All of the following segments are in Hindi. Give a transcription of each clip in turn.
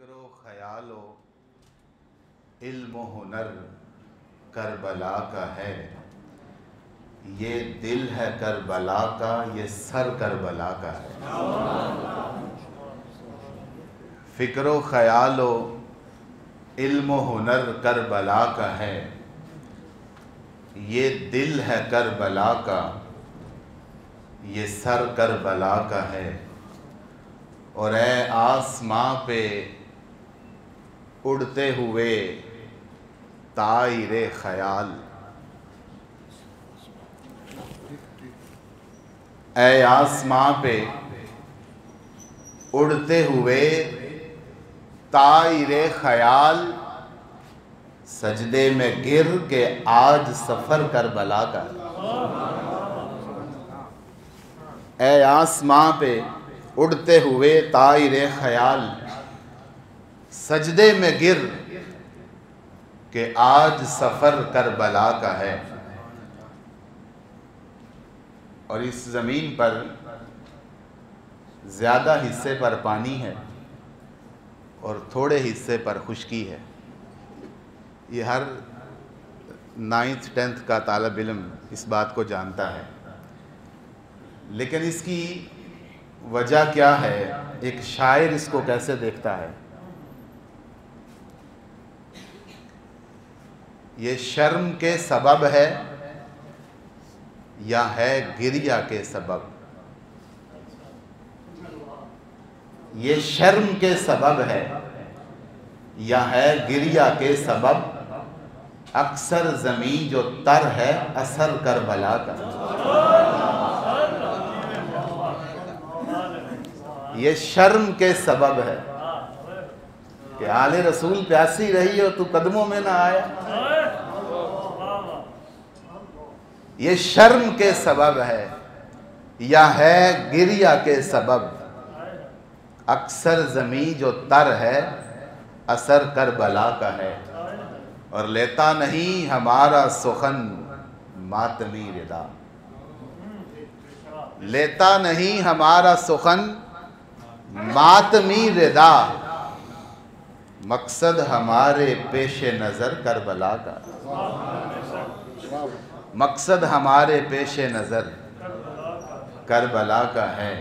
फ़िक्रो ख़यालो इल्मो हुनर करबला का है, ये दिल है करबला का, ये सर करबला का है। फ़िक्रो ख़यालो इल्मो हुनर करबला का है, ये दिल है करबला का, ये सर करबला का है। और ऐ आसमां पे उड़ते हुए तायरे ख़याल, ऐ आसमां पे उड़ते हुए तायरे ख़याल, सजदे में गिर के आज सफ़र करबला का। ऐ आसमां पे उड़ते हुए तायरे ख़याल, सजदे में गिर के आज सफ़र करबला का है। और इस ज़मीन पर ज़्यादा हिस्से पर पानी है और थोड़े हिस्से पर खुश्की है। ये हर 9th 10th का तालब इल्म इस बात को जानता है, लेकिन इसकी वजह क्या है, एक शायर इसको कैसे देखता है। ये शर्म के सबब है या है गिरिया के सबब, ये शर्म के सबब है या है गिरिया के सबब, अक्सर ज़मीन जो तर है असर करबला का। ये शर्म के सबब है कि आले रसूल प्यासी रही और तू कदमों में ना आया। ये शर्म के सबब है या है गिरिया के सबब, अक्सर ज़मीं जो तर है असर करबला का है। और लेता नहीं हमारा सुखन मातमी रिदा, लेता नहीं हमारा सुखन मातमी रिदा, मकसद हमारे पेश नज़र करबला का, मकसद हमारे पेश नज़र करबला का है।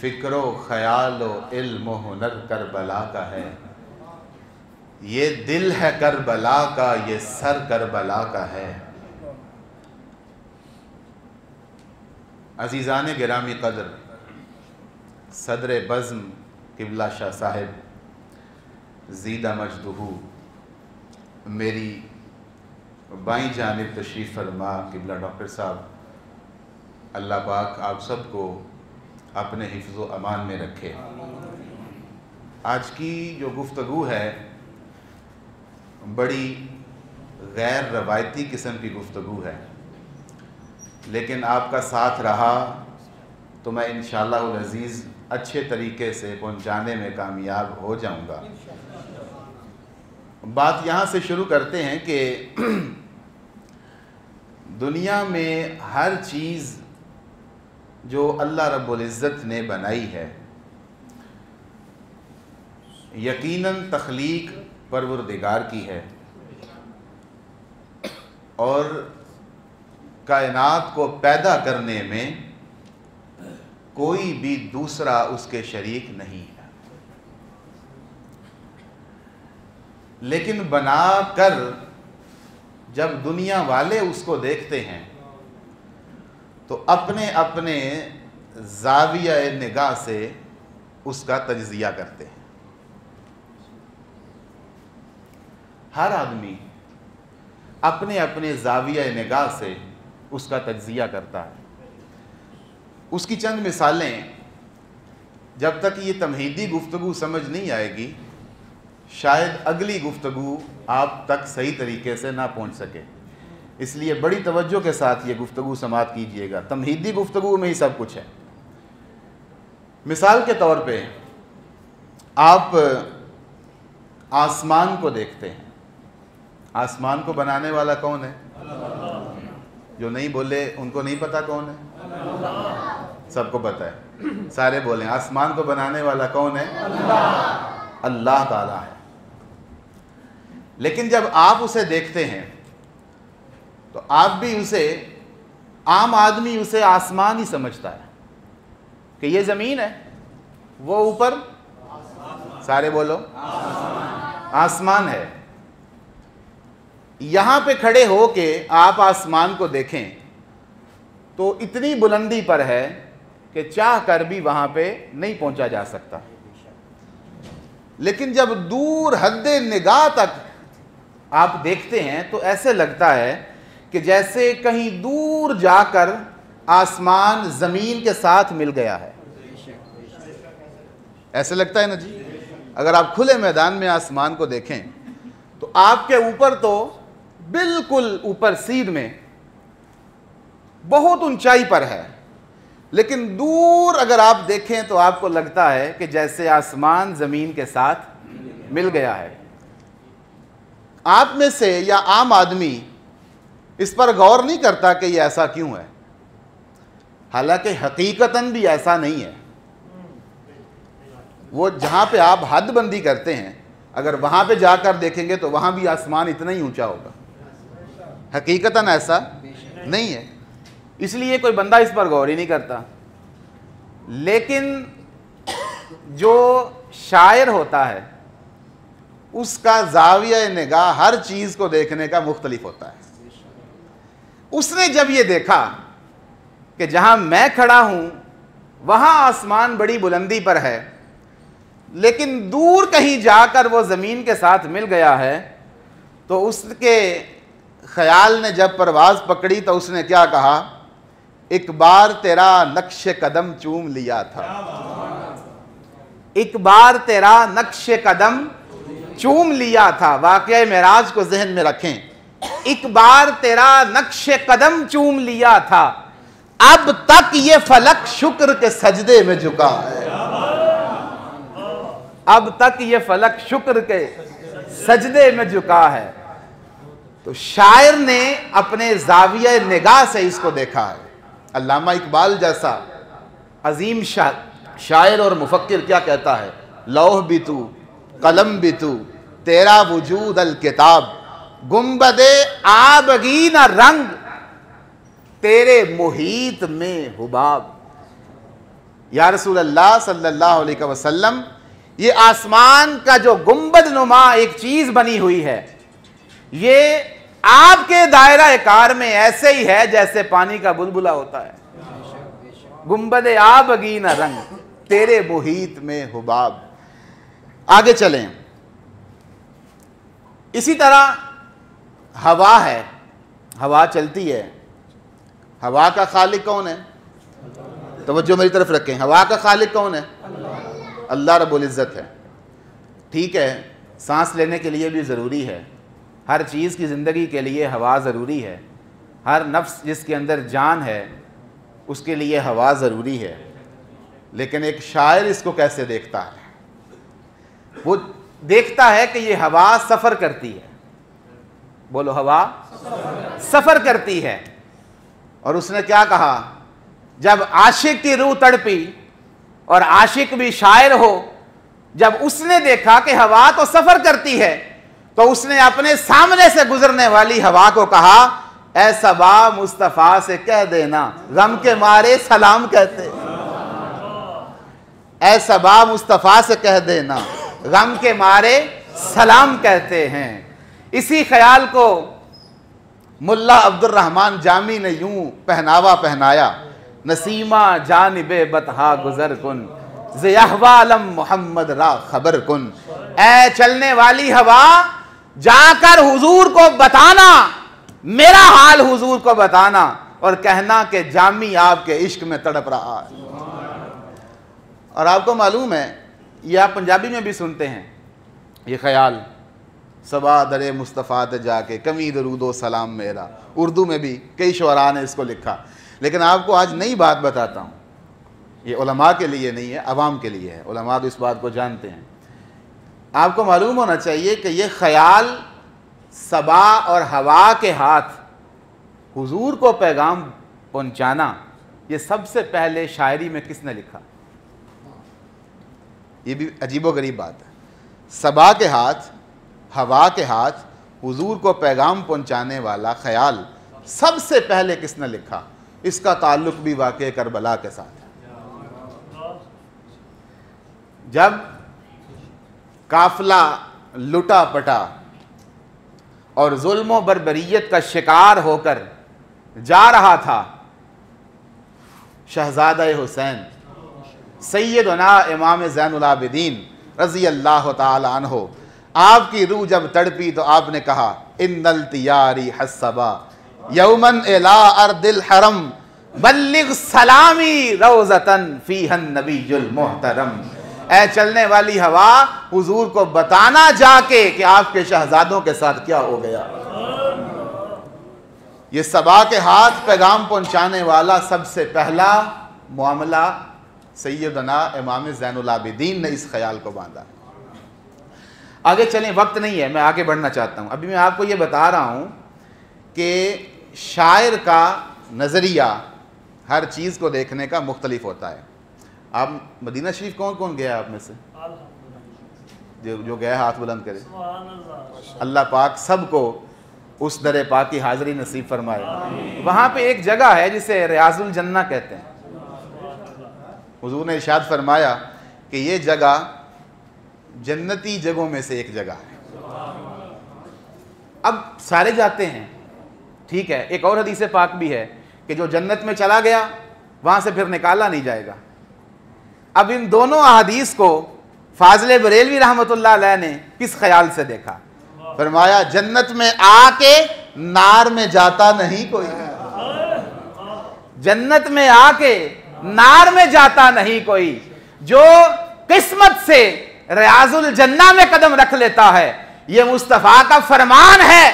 फ़िक्रो ख़यालो इल्म हुनर करबला का है, ये दिल है करबला का, ये सर करबला का है। अज़ीज़ान गिरामी क़दर, सदर बज़्म क़िबला शाह साहिब ज़ीदा मजदहू मेरी बाईं जानिब तशरीफ़ फरमा क़िबला डॉक्टर साहब, अल्लाह पाक आप सबको अपने हिफ्ज़ व अमान में रखे। आज की जो गुफ्तगू है बड़ी गैर रवायती किस्म की गुफ्तगू है, लेकिन आपका साथ रहा तो मैं इंशाअल्लाह अज़ीज़ अच्छे तरीके से पहुँचाने में कामयाब हो जाऊँगा। बात यहाँ से शुरू करते हैं कि दुनिया में हर चीज़ जो अल्लाह रब्बुल इज़्ज़त ने बनाई है, यकीनन तख्लीक परवरदिगार की है और कायनात को पैदा करने में कोई भी दूसरा उसके शरीक नहीं है। लेकिन बना कर जब दुनिया वाले उसको देखते हैं तो अपने अपने ज़ाविया निगाह से उसका तज्ज़िया करते हैं। हर आदमी अपने अपने ज़ाविया निगाह से उसका तज्ज़िया करता है। उसकी चंद मिसालें, जब तक ये तमहीदी गुफ्तगू समझ नहीं आएगी शायद अगली गुफ्तगू आप तक सही तरीके से ना पहुंच सके, इसलिए बड़ी तवज्जो के साथ ये गुफ्तगू समाप्त कीजिएगा। तमहीदी गुफ्तगू में ही सब कुछ है। मिसाल के तौर पे आप आसमान को देखते हैं। आसमान को बनाने वाला कौन है? जो नहीं बोले उनको नहीं पता कौन है, सबको पता है। सारे बोलें, आसमान को बनाने वाला कौन है? अल्लाह ताला है। लेकिन जब आप उसे देखते हैं तो आप भी उसे, आम आदमी उसे आसमान ही समझता है कि ये ज़मीन है, वो ऊपर सारे बोलो आसमान है। यहाँ पे खड़े हो के आप आसमान को देखें तो इतनी बुलंदी पर है कि चाह कर भी वहाँ पे नहीं पहुँचा जा सकता। लेकिन जब दूर हद्दे निगाह तक आप देखते हैं तो ऐसे लगता है कि जैसे कहीं दूर जाकर आसमान ज़मीन के साथ मिल गया है, ऐसे लगता है ना जी। अगर आप खुले मैदान में आसमान को देखें तो आपके ऊपर तो बिल्कुल ऊपर सीध में बहुत ऊंचाई पर है, लेकिन दूर अगर आप देखें तो आपको लगता है कि जैसे आसमान ज़मीन के साथ मिल गया है। आप में से या आम आदमी इस पर गौर नहीं करता कि ये ऐसा क्यों है, हालांकि हकीकतन भी ऐसा नहीं है। वो जहाँ पे आप हद बंदी करते हैं अगर वहाँ पे जाकर देखेंगे तो वहाँ भी आसमान इतना ही ऊंचा होगा, हकीकतन ऐसा नहीं है, इसलिए कोई बंदा इस पर गौर ही नहीं करता। लेकिन जो शायर होता है उसका जाविया निगाह हर चीज़ को देखने का मुख्तलिफ होता है। उसने जब ये देखा कि जहाँ मैं खड़ा हूँ वहाँ आसमान बड़ी बुलंदी पर है, लेकिन दूर कहीं जाकर वो ज़मीन के साथ मिल गया है, तो उसके ख़याल ने जब परवाज़ पकड़ी तो उसने क्या कहा, एक बार तेरा नक्श कदम चूम लिया था, एक बार तेरा नक्श कदम चूम लिया था। वाक़या मेराज को जहन में रखें, एक बार तेरा नक्श कदम चूम लिया था, अब तक ये फलक शुक्र के सजदे में झुका है, अब तक ये फलक शुक्र के सजदे में झुका है। तो शायर ने अपने जाविया निगाह से इसको देखा है। अल्लामा इकबाल जैसा अजीम शायर और मुफक्किर क्या कहता है, लौह भी तू कलम भी तू तेरा वजूद अल किताब, गुंबदे आबगी ना रंग तेरे मुहीत में हुबाब। या रसूल अल्लाह सल्लल्लाहु अलैहि वसल्लम, ये आसमान का जो गुंबद नुमा एक चीज़ बनी हुई है, ये आपके दायरा कार में ऐसे ही है जैसे पानी का बुलबुला होता है। गुंबद आबगी ना रंग तेरे मुहीत में हुबाब। आगे चलें। इसी तरह हवा है, हवा चलती है, हवा का खालिक कौन है? तवज्जो मेरी तरफ रखें, हवा का खालिक कौन है? अल्लाह रब्बुल इज़्ज़त है। ठीक है, सांस लेने के लिए भी ज़रूरी है, हर चीज़ की ज़िंदगी के लिए हवा ज़रूरी है, हर नफ्स जिसके अंदर जान है उसके लिए हवा ज़रूरी है। लेकिन एक शायर इसको कैसे देखता है, वो देखता है कि ये हवा सफ़र करती है, बोलो हवा सफ़र करती है। और उसने क्या कहा, जब आशिक की रूह तड़पी और आशिक भी शायर हो, जब उसने देखा कि हवा तो सफ़र करती है तो उसने अपने सामने से गुजरने वाली हवा को कहा, ऐ सबा मुस्तफ़ा से कह देना गम के मारे सलाम कहते, ऐ सबा मुस्तफ़ा से कह देना गम के मारे सलाम कहते हैं। इसी ख्याल को मुल्ला अब्दुर्रहमान जामी ने यूं पहनावा पहनाया, नसीमा जानिबे बतहा गुजर कुन ज़ियाहवा अलम मोहम्मद रा खबर कुन। ऐ चलने वाली हवा, जाकर हुजूर को बताना, मेरा हाल हुजूर को बताना और कहना कि जामी आपके इश्क में तड़प रहा है। और आपको मालूम है, ये आप पंजाबी में भी सुनते हैं ये ख्याल, सबा दरे मुस्तफ़ा ते जाके कमी दरूदो सलाम मेरा। उर्दू में भी कई शुअरा ने इसको लिखा, लेकिन आपको आज नई बात बताता हूँ, ये उलमा के लिए नहीं है, आवाम के लिए है, उलमा तो इस बात को जानते हैं। आपको मालूम होना चाहिए कि ये ख्याल सबा और हवा के हाथ हुजूर को पैगाम पहुँचाना, ये सबसे पहले शायरी में किसने लिखा, ये भी अजीबो गरीब बात है। सबा के हाथ, हवा के हाथ हुजूर को पैगाम पहुंचाने वाला ख्याल सबसे पहले किसने लिखा? इसका ताल्लुक भी वाक़या करबला के साथ है। जब काफिला लुटा पटा और जुल्मों बर्बरियत का शिकार होकर जा रहा था, शहजादा हुसैन सैयदना इमाम ज़ैनुल आबिदीन रज़ी अल्लाह ताला अन्हो आपकी रूह जब तड़पी तो आपने कहा इन्नल तियारी हस्सबा यौमन एला अर्दिल हरम बल्लिग सलामी रोज़तन फीहन नबीयुल मुहतरम। ऐ चलने वाली हवा, हुजूर को बताना जाके कि आपके शहजादों के साथ क्या हो गया। ये सबा के हाथ पैगाम पहुंचाने वाला सबसे पहला मामला सैयदना इमाम ज़ैनुल आबिदीन ने इस ख्याल को बांधा। आगे चलें, वक्त नहीं है, मैं आगे बढ़ना चाहता हूँ। अभी मैं आपको ये बता रहा हूँ कि शायर का नज़रिया हर चीज़ को देखने का मुख्तलिफ होता है। आप मदीना शरीफ कौन कौन गया आप में से? जो गया हाथ बुलंद करे। अल्लाह पाक सबको उस दर पाक की हाज़री नसीब फरमाए। वहाँ पे एक जगह है जिसे रियाजुल जन्ना कहते हैं। हुजूर ने इरशाद फरमाया कि ये जगह जन्नती जगहों में से एक जगह है। अब सारे जाते हैं, ठीक है। एक और हदीस पाक भी है कि जो जन्नत में चला गया वहाँ से फिर निकाला नहीं जाएगा। अब इन दोनों अहादीस को फाजले बरेलवी रहमतुल्लाह अलैह ने किस ख्याल से देखा? फरमाया जन्नत में आके नार में जाता नहीं कोई, जन्नत में आके नार में जाता नहीं कोई। जो किस्मत से रियाजुल जन्ना में कदम रख लेता है, ये मुस्तफ़ा का फरमान है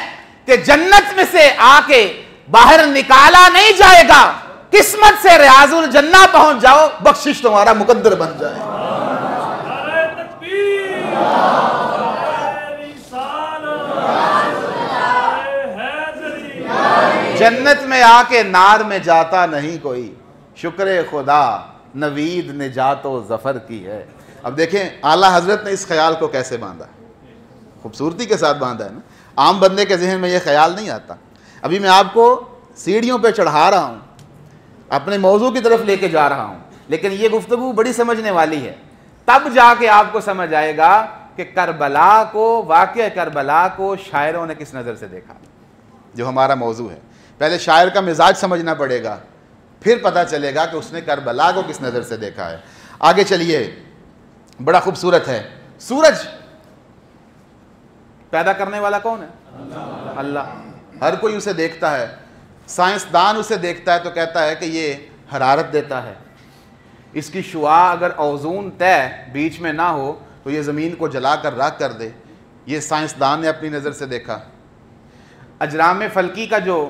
कि जन्नत में से आके बाहर निकाला नहीं जाएगा। किस्मत से रियाजुल जन्ना पहुंच जाओ, बख्शिश तुम्हारा मुकद्दर बन जाए। जन्नत में आके नार में जाता नहीं कोई, शुक्र खुदा नवीद निजात व जफर की है। अब देखें आला हजरत ने इस ख्याल को कैसे बांधा, खूबसूरती के साथ बांधा है ना। आम बंदे के जहन में ये ख्याल नहीं आता। अभी मैं आपको सीढ़ियों पे चढ़ा रहा हूँ, अपने मौजू की तरफ लेके जा रहा हूँ, लेकिन ये गुफ्तगू बड़ी समझने वाली है। तब जाके आपको समझ आएगा कि करबला को, वाक़या करबला को शायरों ने किस नज़र से देखा, जो हमारा मौजू है। पहले शायर का मिजाज समझना पड़ेगा, फिर पता चलेगा कि उसने करबला को किस नज़र से देखा है। आगे चलिए, बड़ा खूबसूरत है। सूरज पैदा करने वाला कौन है? अल्लाह। हर कोई उसे देखता है, साइंसदान उसे देखता है तो कहता है कि ये हरारत देता है, इसकी शुआ अगर ओजोन तय बीच में ना हो तो ये ज़मीन को जला कर राख कर दे। ये साइंसदान ने अपनी नज़र से देखा। अजराम फलकी का जो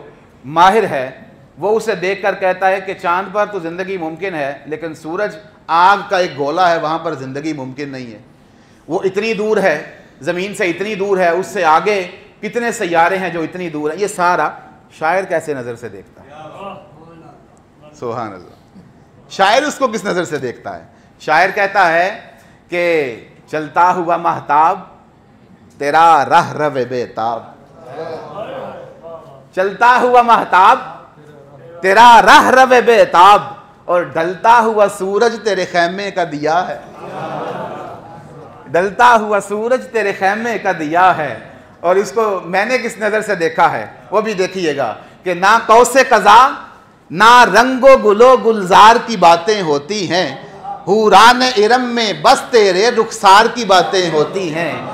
माहिर है वो उसे देखकर कहता है कि चांद पर तो ज़िंदगी मुमकिन है, लेकिन सूरज आग का एक गोला है, वहाँ पर ज़िंदगी मुमकिन नहीं है। वो इतनी दूर है, ज़मीन से इतनी दूर है, उससे आगे कितने सैयारे हैं जो इतनी दूर है। ये सारा शायर कैसे नज़र से देखता है, सुभान अल्लाह। शायर उसको किस नज़र से देखता है? शायर कहता है कि चलता हुआ महताब तेरा रह रवे बेताब, चलता हुआ महताब तेरा रह रवे बेताब, और ढलता हुआ सूरज तेरे खैमे का दिया है, ढलता हुआ सूरज तेरे खैमे का दिया है। और इसको मैंने किस नज़र से देखा है वो भी देखिएगा कि ना कौसे कज़ा ना रंगो गुलो गुलजार की बातें होती हैं, हुरान इरम में बस तेरे रुखसार की बातें होती हैं।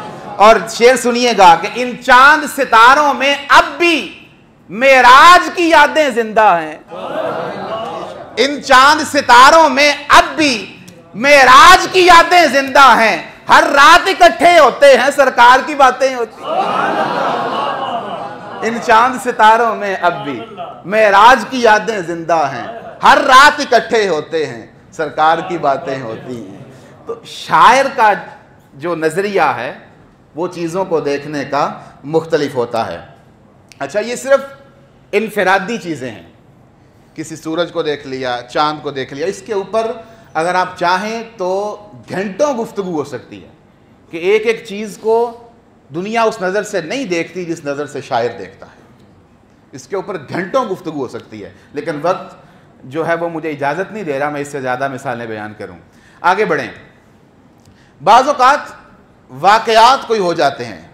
और शेर सुनिएगा कि इन चांद सितारों में अब भी मेराज की यादें जिंदा हैं, इन चांद सितारों में अब भी मेराज की यादें जिंदा हैं। हर रात इकट्ठे होते हैं, सरकार की बातें होती हैं। इन चांद सितारों में अब भी मेराज की यादें जिंदा हैं, हर रात इकट्ठे होते हैं, सरकार की बातें होती हैं। तो शायर का जो नज़रिया है वो चीज़ों को देखने का मुख्तलिफ होता है। अच्छा, ये सिर्फ इनफिरादी चीज़ें हैं, किसी सूरज को देख लिया, चांद को देख लिया। इसके ऊपर अगर आप चाहें तो घंटों गुफ्तगू हो सकती है कि एक एक चीज़ को दुनिया उस नज़र से नहीं देखती जिस नज़र से शायर देखता है। इसके ऊपर घंटों गुफ्तगू हो सकती है, लेकिन वक्त जो है वो मुझे इजाज़त नहीं दे रहा मैं इससे ज़्यादा मिसालें बयान करूं। आगे बढ़ें। बाज़ औक़ात वाक़यात कोई हो जाते हैं,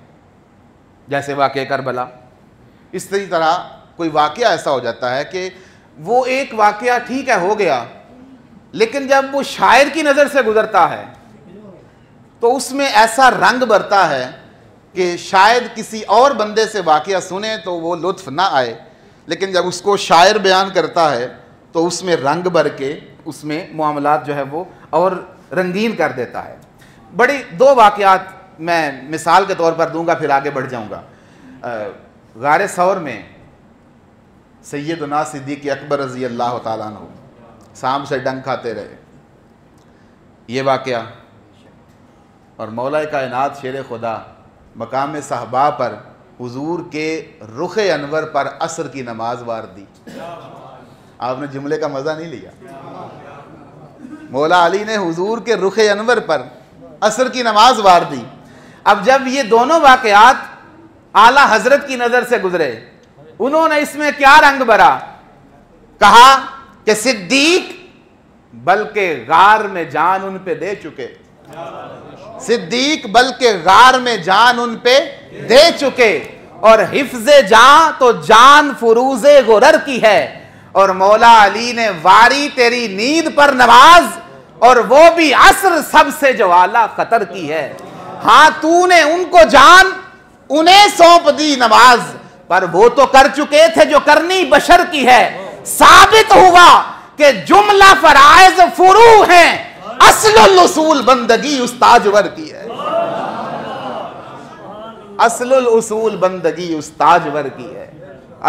जैसे वाक़या ए करबला, इस तरह कोई वाक़या ऐसा हो जाता है कि वो एक वाक़या ठीक है हो गया, लेकिन जब वो शायर की नज़र से गुज़रता है तो उसमें ऐसा रंग बरता है कि शायद किसी और बंदे से वाक़या सुने तो वो लुत्फ़ ना आए, लेकिन जब उसको शायर बयान करता है तो उसमें रंग भर के उसमें मामलात जो है वो और रंगीन कर देता है। बड़ी दो वाक़यात मैं मिसाल के तौर पर दूंगा, फिर आगे बढ़ जाऊंगा। गारे सौर में सैयदना सिद्दीक़ अकबर रज़ी अल्लाह तआला अन्हु सांप से डंग खाते रहे, ये वाक़या, और मौला कायनात शेर खुदा मकाम साहबा पर हुजूर के रुख अनवर पर असर की नमाज वार दी। आपने जुमले का मज़ा नहीं लिया। मौला अली ने हुजूर के रुख अनवर पर असर की नमाज वार दी। अब जब ये दोनों वाक़यात आला हजरत की नज़र से गुजरे, उन्होंने इसमें क्या रंग भरा, कहा कि सिद्दीक बल्कि गार में जान उन पे दे चुके, सिद्दीक बल्कि गार में जान उन पे दे चुके, और हिफ्ज़े जान तो जान फुरूज़े गुरर की है, और मौला अली ने वारी तेरी नींद पर नमाज, और वो भी असर सबसे जो आला खतर की है। हाँ, तूने उनको जान उन्हें सौंप दी नमाज, पर वो तो कर चुके थे जो करनी बशर की है। साबित हुआ कि जुमला फराइज फुरू हैं, असलुल उसूल बंदगी उस्ताजवर की है, असलुल उसूल बंदगी उस्ताजवर की है,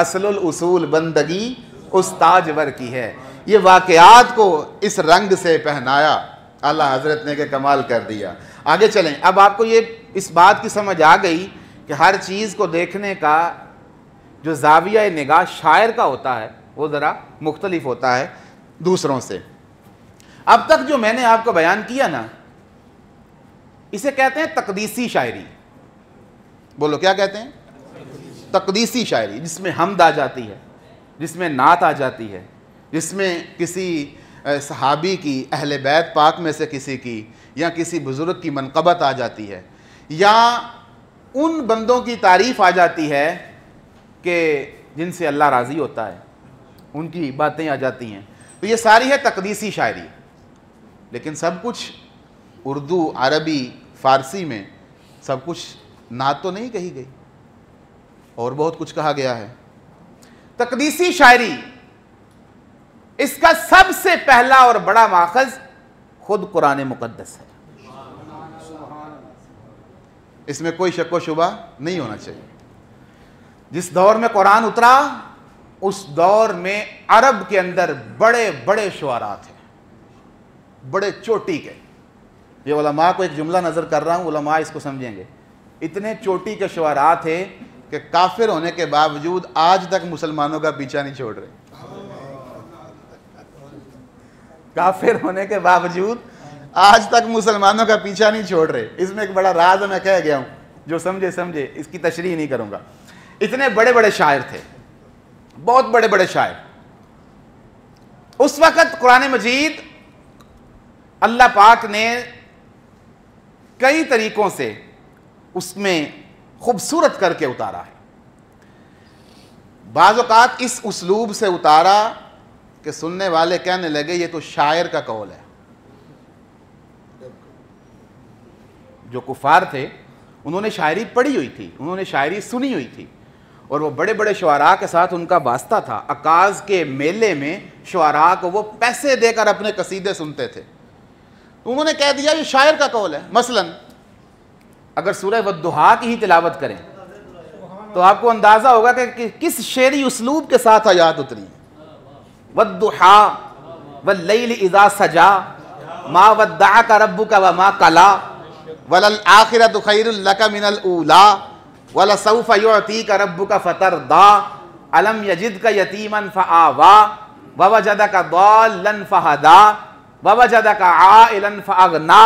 असलुल उसूल बंदगी उस्ताजवर की है। ये वाक़यात को इस रंग से पहनाया आला हजरत ने, के कमाल कर दिया। आगे चलें। अब आपको ये इस बात की समझ आ गई कि हर चीज़ को देखने का जो जाविया निगाह शायर का होता है वो ज़रा मुख्तलिफ होता है दूसरों से। अब तक जो मैंने आपको बयान किया ना, इसे कहते हैं तकदीसी शायरी। बोलो क्या कहते हैं? तकदीसी शायरी, जिसमें हमद आ जाती है, जिसमें नात आ जाती है, जिसमें किसी सहाबी की, अहले बैत पाक में से किसी की, या किसी बुज़ुर्ग की मनक़बत आ जाती है, या उन बंदों की तारीफ़ आ जाती है कि जिनसे अल्लाह राज़ी होता है, उनकी बातें आ जाती हैं। तो ये सारी है तकदीसी शायरी। लेकिन सब कुछ उर्दू, अरबी, फ़ारसी में सब कुछ नात तो नहीं कही गई, और बहुत कुछ कहा गया है। तकदीसी शायरी, इसका सबसे पहला और बड़ा माखज़ खुद कुरान मुक़द्दस है। इसमें कोई शक व शुबा नहीं होना चाहिए। जिस दौर में कुरान उतरा, उस दौर में अरब के अंदर बड़े बड़े शुआरा थे, बड़े चोटी के। ये उलमा को एक जुमला नज़र कर रहा हूँ, उलमा इसको समझेंगे। इतने चोटी के शुआरा थे कि काफिर होने के बावजूद आज तक मुसलमानों का पीछा नहीं छोड़ रहे। काफिर होने के बावजूद आज तक मुसलमानों का पीछा नहीं छोड़ रहे। इसमें एक बड़ा राज मैं कह गया हूँ, जो समझे समझे, इसकी तशरीह नहीं करूँगा। इतने बड़े बड़े शायर थे, बहुत बड़े बड़े शायर। उस वक़्त कुरान मजीद अल्लाह पाक ने कई तरीक़ों से उसमें खूबसूरत करके उतारा है। बाज़ औक़ात इस उसलूब से उतारा कि सुनने वाले कहने लगे ये तो शायर का कौल है। जो कुफ़ार थे उन्होंने शायरी पढ़ी हुई थी, उन्होंने शायरी सुनी हुई थी, और वो बड़े बड़े शुआरा के साथ उनका वास्ता था। अकाज़ के मेले में शुआरा को वो पैसे देकर अपने कसीदे सुनते थे। तो उन्होंने कह दिया ये शायर का कौल है। मसलन अगर सूरह वद्दुहा की ही तिलावत करें तो आपको अंदाज़ा होगा कि किस शेरी उसलूब के साथ आयात उतरी है। वद्दुहा वल्लैल इज़ा सजा मा वद्दाअका रब्बुका वमा कला वलल आखिरतु खैरुल लका मिनल ऊला वला सौफ़ युअतीका रब्बुका फ़तर्दा अलम यजिदका यतीमन फ़आवा ववजदका दाल्लन फ़हदा ववजदका आइलन फ़अग़ना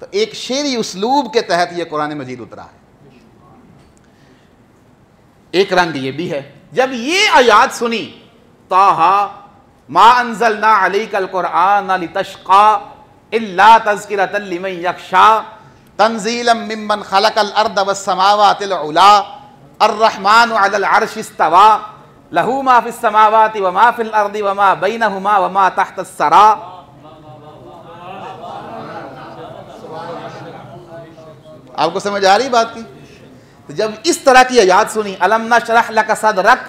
तो एक शेरी उसलूब के तहत यह कुरान मजीद उतरा है। एक रंग ये भी है, जब ये आयात सुनी, ताहा मा अंजलना अलैकल कुरान लितश्का इल्ला तज़किरतन लिमन यख्शा तंज़ीलम मिम्मन खलकल अर्द वस्समावातिल उला अर्रहमानु अलल अर्शि इस्तवा लहू मा फिस समावाति व मा फिल अर्दि व मा बैनहुमा व मा तहतस सरा। आपको समझ आ रही बात की? तो जब इस तरह की आयत सुनी, अलम नशरह लक सदरक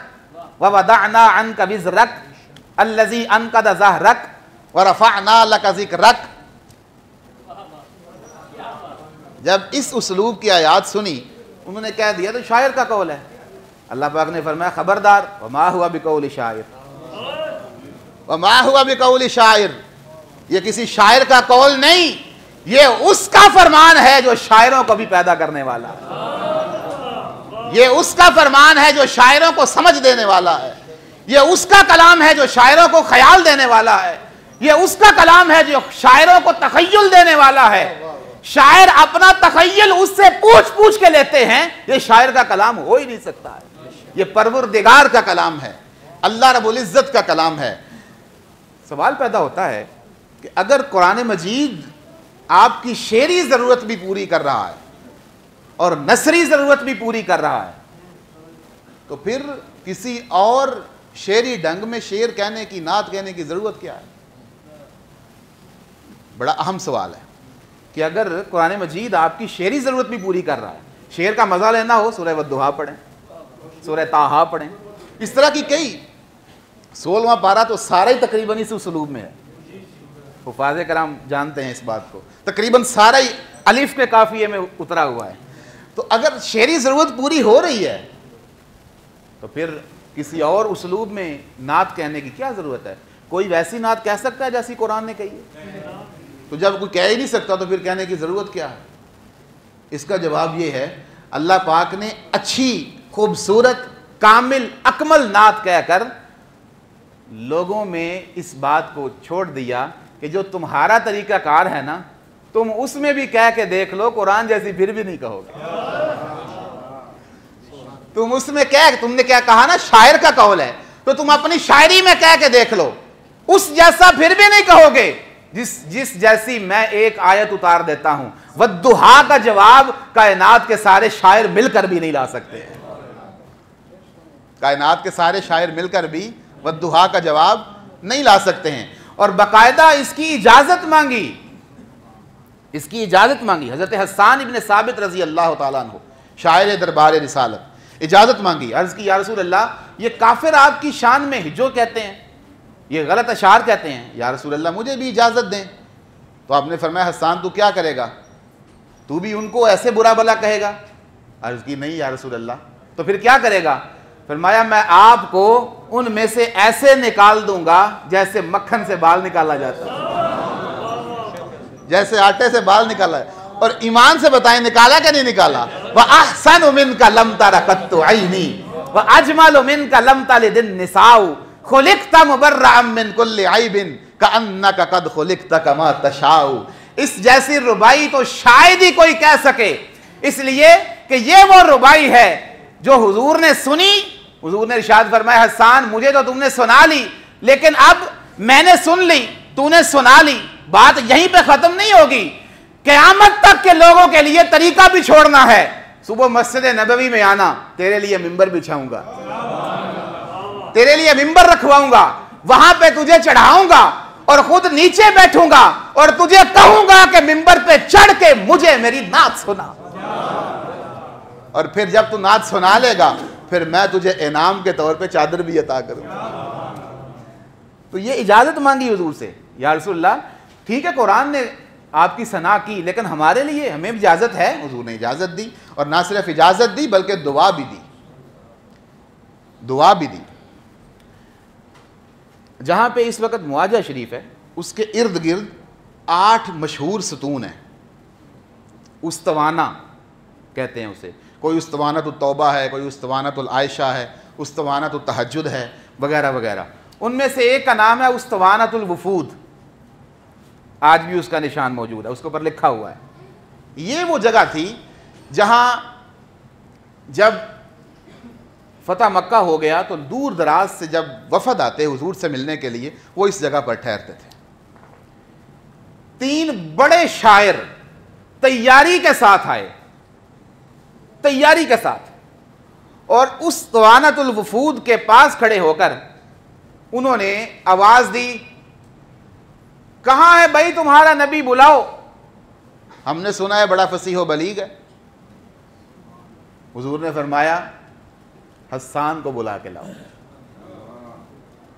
व वदअना अनक बिज़रक अल्लज़ी अनकद ज़हरक व रफ़अना लक ज़िक्रक, जब इस उसलूब की आयत सुनी उन्होंने कह दिया तो शायर का कौल है। अल्लाह पाक ने फरमाया खबरदार, व मा हुआ बिकौल शायर, व मा हुआ बिकौल शायर, ये किसी शायर का कौल नहीं, ये उसका फरमान है जो शायरों को भी पैदा करने वाला है, ये उसका फरमान है जो शायरों को समझ देने वाला है, ये उसका कलाम है जो शायरों को ख्याल देने वाला है, ये उसका कलाम है जो शायरों को तखय्युल देने वाला है। शायर अपना तखय्युल उससे पूछ के लेते हैं, ये शायर का कलाम हो ही नहीं सकता है, ये परवरदिगार का कलाम है, अल्लाह रब्बुल इज्जत का कलाम है। सवाल पैदा होता है कि अगर कुरान मजीद आपकी शेरी जरूरत भी पूरी कर रहा है और नसरी जरूरत भी पूरी कर रहा है, तो फिर किसी और शेरी ढंग में शेर कहने की, नात कहने की जरूरत क्या है? बड़ा अहम सवाल है कि अगर कुरान मजीद आपकी शेरी जरूरत भी पूरी कर रहा है, शेर का मजा लेना हो सूरह वद्दुहा पढ़ें, सूरह ताहा पढ़ें, इस तरह की कई, 16वां पारा तो सारा ही तकरीबन इस उसलूब में है। हुफाज़े कराम जानते हैं इस बात को, तकरीबन सारा ही अलिफ के काफिये में उतरा हुआ है। तो अगर शेरी ज़रूरत पूरी हो रही है तो फिर किसी और उसलूब में नात कहने की क्या ज़रूरत है? कोई वैसी नात कह सकता है जैसी कुरान ने कही है? तो जब कोई कह ही नहीं सकता तो फिर कहने की ज़रूरत क्या है? इसका जवाब ये है, अल्लाह पाक ने अच्छी, खूबसूरत, कामिल, अकमल नात कहकर लोगों में इस बात को छोड़ दिया कि जो तुम्हारा तरीक़ाकार है ना, तुम उसमें भी कह के देख लो, कुरान जैसी फिर भी नहीं कहोगे। तुम उसमें कह, तुमने क्या कहा ना, शायर का कौल है, तो तुम अपनी शायरी में कह के देख लो, उस जैसा फिर भी नहीं कहोगे जिस जैसी मैं एक आयत उतार देता हूं। वद्दुहा का जवाब कायनात के सारे शायर मिलकर भी नहीं ला सकते, कायनात के सारे शायर मिलकर भी वद्दुहा का जवाब नहीं ला सकते हैं। और बाकायदा इसकी इजाजत मांगी, इसकी इजाजत मांगी हजरत हसन इब्न साबित रजी अल्लाह ताला अन्हु, शायर दरबार रिसालत, इजाजत मांगी, अर्ज की या रसूल अल्लाह, ये काफिर आपकी शान में हिजो कहते हैं, ये गलत अशार कहते हैं, या रसूल अल्लाह मुझे भी इजाजत दें। तो आपने फरमाया हसन तू क्या करेगा, तू भी उनको ऐसे बुरा भला कहेगा? अर्ज की नहीं या रसूल अल्लाह। तो फिर क्या करेगा? फरमाया मैं आपको उनमें से ऐसे निकाल दूंगा जैसे मक्खन से बाल निकाला जाता है, जैसे आटे से बाल निकाला है। और ईमान से बताएं निकाला क्या नहीं निकाला? वह अहसन उमिन का लम तारा कत्तु आईनी वह अजमल उमिन का लम ताले दिन निसाउ खुलिकता मुबर्रा मिन कुल्ले आइबिन का अन्ना का कद खुलिकता कमा तशाउ। इस जैसी रुबाई तो शायद ही कोई कह सके, इसलिए कि ये वो रुबाई है जो हुजूर ने सुनी। हुजूर ने इरशाद फरमाया हसन मुझे तो तुमने सुना ली, लेकिन अब मैंने सुन ली, तूने सुना ली, बात यहीं पे खत्म नहीं होगी, क़यामत तक के लोगों के लिए तरीका भी छोड़ना है। सुबह मस्जिद नबवी में आना, तेरे लिए मिंबर बिछाऊंगा, तेरे लिए मिंबर रखवाऊंगा, वहां पे तुझे चढ़ाऊंगा और खुद नीचे बैठूंगा और तुझे कहूंगा कि मिंबर पे चढ़ के मुझे मेरी नात सुना। और फिर जब तू नात सुना लेगा फिर मैं तुझे इनाम के तौर पे चादर भी अता करूंगा। तो ये इजाजत मांगी हुजूर से, या रसूलल्लाह ठीक है कुरान ने आपकी सना की, लेकिन हमारे लिए, हमें भी इजाजत है। हुजूर ने इजाजत दी, और ना सिर्फ इजाजत दी बल्कि दुआ भी दी, दुआ भी दी। जहां पे इस वक्त मुआजा शरीफ है उसके इर्द गिर्द 8 मशहूर सतून हैं, उस्तवाना कहते हैं उसे, कोई उस्तवानतुल तौबा है, कोई उस्तवानतुल आयशा है, उस्तवानतुल तहज्जुद है, वगैरह वगैरह। उनमें से एक का नाम है उस्तवानतुल वफूद, आज भी उसका निशान मौजूद है, उसके ऊपर लिखा हुआ है। ये वो जगह थी जहाँ जब फतह मक्का हो गया तो दूर दराज से जब वफद आते हुजूर से मिलने के लिए वो इस जगह पर ठहरते थे। तीन बड़े शायर तैयारी के साथ आए, तैयारी के साथ, और उस तवानतुल वफूद के पास खड़े होकर उन्होंने आवाज दी, कहाँ है भाई तुम्हारा नबी, बुलाओ, हमने सुना है बड़ा फसीह बलीग है। हुजूर ने फरमाया हस्सान को बुला के लाओ।